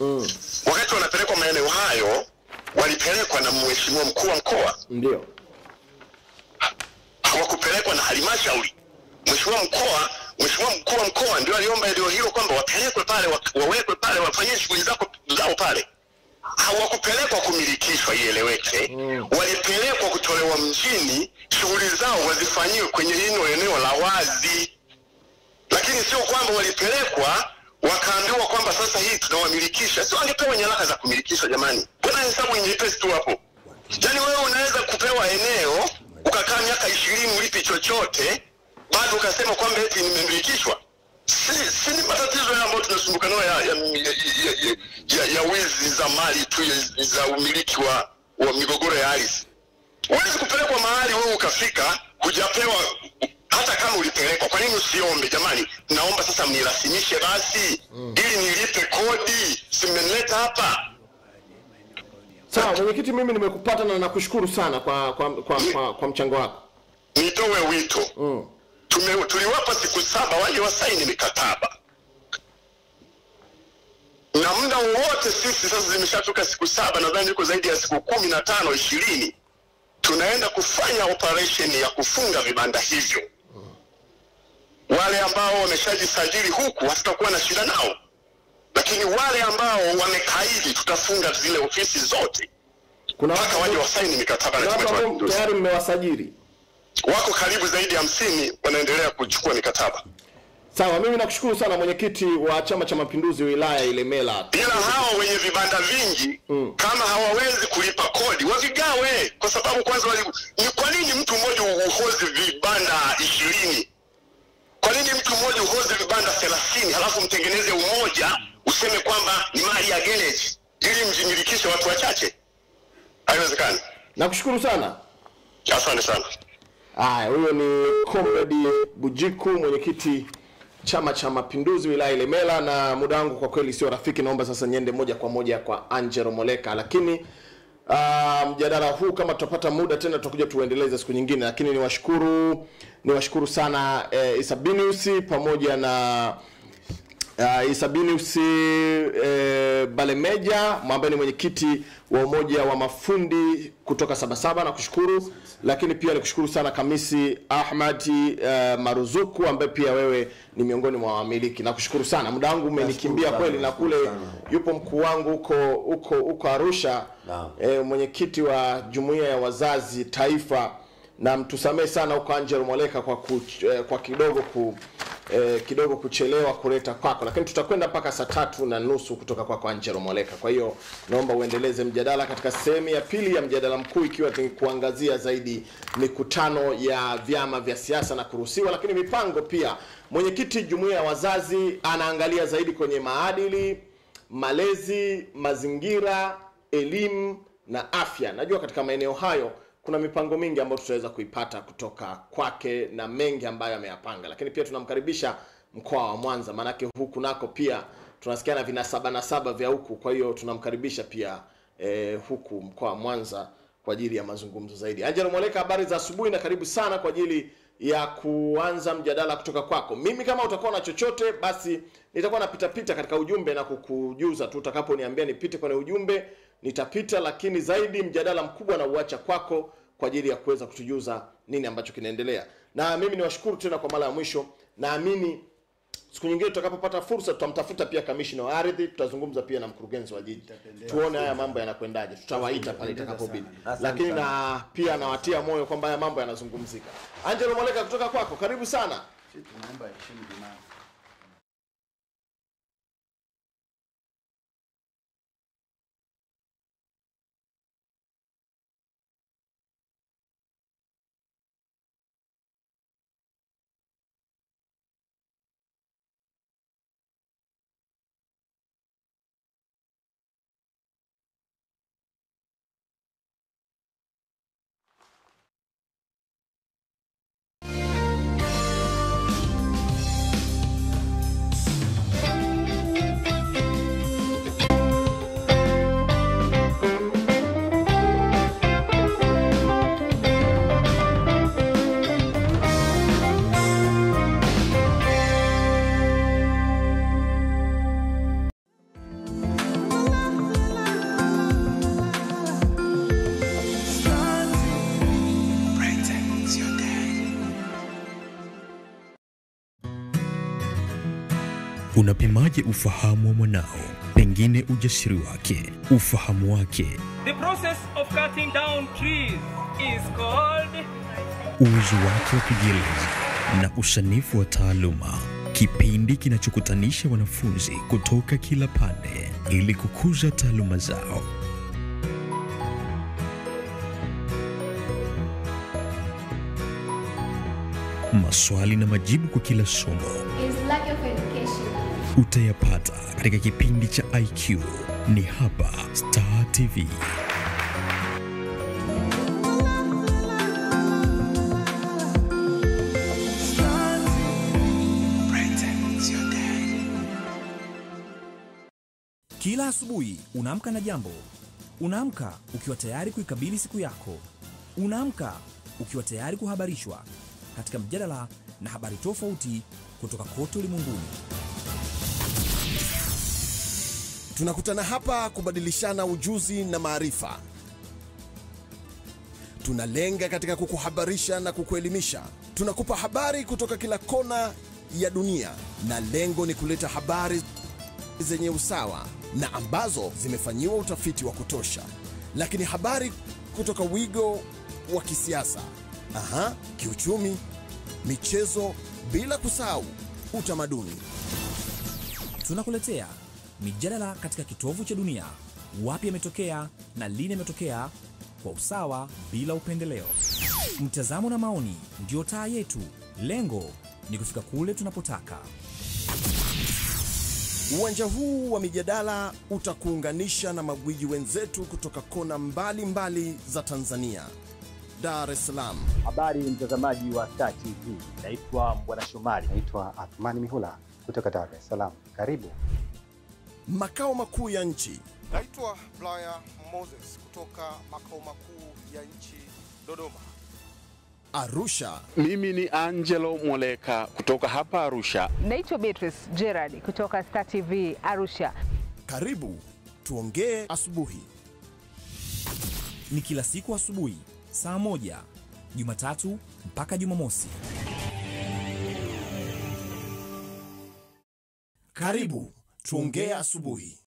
Mm. Wakati wanapelekwa maeneo hayo walipelekwa na mheshimiwa mkuu wa mkoa. Ndio. Hawakupelekwa na halmashauri. Mheshimiwa mkoa, mheshimiwa mkuu wa mkoa ndio aliomba eneo hilo kwamba wapelekwe pale, wawekwe pale, wafanye shughuli zao zao pale. Hawakupelekwa kumilikishwa, ieleweke. Mm. Walipelekwa kutolewa mjini, shughuli zao wazifanyiwe kwenye hilo eneo la wazi. Lakini sio kwamba walipelekwa wakaambiwa kwamba sasa hii tunawamilikisha. Sio, angepewa nyaraka za kumilikishwa jamani. Kuna hesabu nyepesi tu hapo. Yaani wewe unaweza kupewa eneo ukakaa miaka ishirini ulipi chochote bado ukasema kwamba eti nimemilikishwa. Si si ni matatizo ambayo tunasumbuka nayo ya ya, ya, ya, ya wizi za mali tu za umiliki wa wa migogoro ya ardhi. Huwezi kupelekwa mahali wewe ukafika hujapewa, hata kama ulipelekwa. Kwa nini usiombe jamani, naomba sasa mnirasimishe basi ili nilipe kodi, simenileta hapa. Sawa mwenyekiti, mimi nimekupata na nakushukuru sana kwa kwa kwa, kwa, kwa mchango wako. Nitoe wito. Mm. Tume, tuliwapa siku saba waje wasaini mikataba. Na muda wote sisi sasa zimeshatoka siku saba, nadhani iko zaidi ya siku kumi na tano ishirini. Tunaenda kufanya operation ya kufunga vibanda hivyo. Wale ambao wameshajisajili huku wasitakuwa na shida nao. Lakini wale ambao wamekaidi tutafunga zile ofisi zote. Kuna watu waje wasaini mikataba na tumetuwa. Tayari mmewasajili. Wako karibu zaidi ya hamsini wanaendelea kuchukua mikataba. Sawa, mimi nakushukuru sana mwenyekiti wa Chama cha Mapinduzi wilaya Ilemela. Bila hao wenye vibanda vingi, mm. kama hawawezi kulipa kodi, wavigawe. Kwa sababu kwanza wali, ni kwa nini mtu mmoja uhozi vibanda ishirini? Kwa nini mtu mmoja uhozi vibanda thelathini halafu mtengeneze umoja useme kwamba ni mali ya garage ili mjimilikishe watu wachache? Haiwezekani. Nakushukuru sana. Asante sana. Haya, huyo ni Comrade Bujiku, mwenyekiti Chama cha Mapinduzi wilaya Ilemela. Na muda wangu kwa kweli sio rafiki, naomba sasa niende moja kwa moja kwa Angelo Mareka. Lakini uh, mjadala huu kama tutapata muda tena tutakuja tuendeleze siku nyingine. Lakini niwashukuru niwashukuru sana eh, Sabiniusi pamoja na Uh, Sabiniusi eh, Balemeja ambaye ni mwenyekiti wa umoja wa mafundi kutoka Sabasaba na kushukuru. Lakini pia nikushukuru sana Hamisi Ahmadi uh, Maruzuku ambaye pia wewe ni miongoni mwa wamiliki. Na kushukuru sana, muda wangu umenikimbia kweli. Na kule yupo mkuu wangu huko huko huko Arusha, eh, mwenyekiti wa jumuiya ya wazazi taifa. Na mtusamee sana huko Angelo Mareka kwa kuch, eh, kwa kidogo ku Eh, kidogo kuchelewa kuleta kwako, lakini tutakwenda paka saa tatu na nusu kutoka kwako Angelo Mareka. Kwa hiyo naomba uendeleze mjadala katika sehemu ya pili ya mjadala mkuu, ikiwa tukuangazia zaidi mikutano ya vyama vya siasa na kuruhusiwa, lakini mipango pia. Mwenyekiti jumuiya ya wazazi anaangalia zaidi kwenye maadili, malezi, mazingira, elimu na afya. Najua katika maeneo hayo kuna mipango mingi ambayo tutaweza kuipata kutoka kwake na mengi ambayo ameyapanga. Lakini pia tunamkaribisha mkoa wa Mwanza, manake huku nako pia tunasikia na vinasaba na saba vya huku. Kwa hiyo tunamkaribisha pia eh, huku mkoa Mwanza kwa ajili ya mazungumzo zaidi. Angelo Mareka, habari za asubuhi na karibu sana kwa ajili ya kuanza mjadala kutoka kwako. Mimi kama utakuwa na chochote basi nitakuwa napita pita katika ujumbe na kukujuza tu, utakaponiambia nipite kwenye ujumbe nitapita, lakini zaidi mjadala mkubwa na uacha kwako kwa ajili ya kuweza kutujuza nini ambacho kinaendelea. Na mimi niwashukuru tena kwa mara ya mwisho. Naamini siku nyingine tutakapopata fursa tutamtafuta pia kamishna wa ardhi, tutazungumza pia na mkurugenzi wa jiji. Tuone haya mambo yanakwendaje. Tutawaita pale itakapobidi. Lakini na pia nawatia moyo kwamba haya mambo yanazungumzika. Angelo Mareka, kutoka kwako karibu sana. Sisi tunaomba heshima jamani. Unapimaje ufahamu wa mwanao, pengine ujasiri wake, ufahamu wake? The process of cutting down trees is called uwezo wake wa kujieleza na usanifu wa taaluma. Kipindi kinachokutanisha wanafunzi kutoka kila pande ili kukuza taaluma zao. Maswali na majibu kwa kila somo utayapata katika kipindi cha I Q, ni hapa Star T V. Kila asubuhi unaamka na jambo. Unaamka ukiwa tayari kuikabili siku yako. Unaamka ukiwa tayari kuhabarishwa katika mjadala na habari tofauti kutoka kote ulimwenguni. Tunakutana hapa kubadilishana ujuzi na maarifa. Tunalenga katika kukuhabarisha na kukuelimisha. Tunakupa habari kutoka kila kona ya dunia, na lengo ni kuleta habari zenye usawa na ambazo zimefanyiwa utafiti wa kutosha. Lakini habari kutoka wigo wa kisiasa, aha, kiuchumi, michezo, bila kusahau utamaduni. Tunakuletea mijadala katika kitovu cha dunia, wapi yametokea na lini yametokea, kwa usawa bila upendeleo. Mtazamo na maoni ndio taa yetu. Lengo ni kufika kule tunapotaka. Uwanja huu wa mijadala utakuunganisha na magwiji wenzetu kutoka kona mbali mbali za Tanzania. Dar es Salaam. Habari mtazamaji wa Star T V. Naitwa Mbwana Shomari. Naitwa Athmani Mihula kutoka Dar es Salaam. Karibu. Makao makuu ya nchi. Naitwa Blaya Moses kutoka makao makuu ya nchi Dodoma. Arusha. Mimi ni Angelo Mareka kutoka hapa Arusha. Naitwa Beatrice Gerard kutoka Star T V Arusha. Karibu tuongee asubuhi. Ni kila siku asubuhi saa moja, Jumatatu mpaka Jumamosi. Karibu tuongea asubuhi.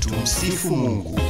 Tumsifu Mungu.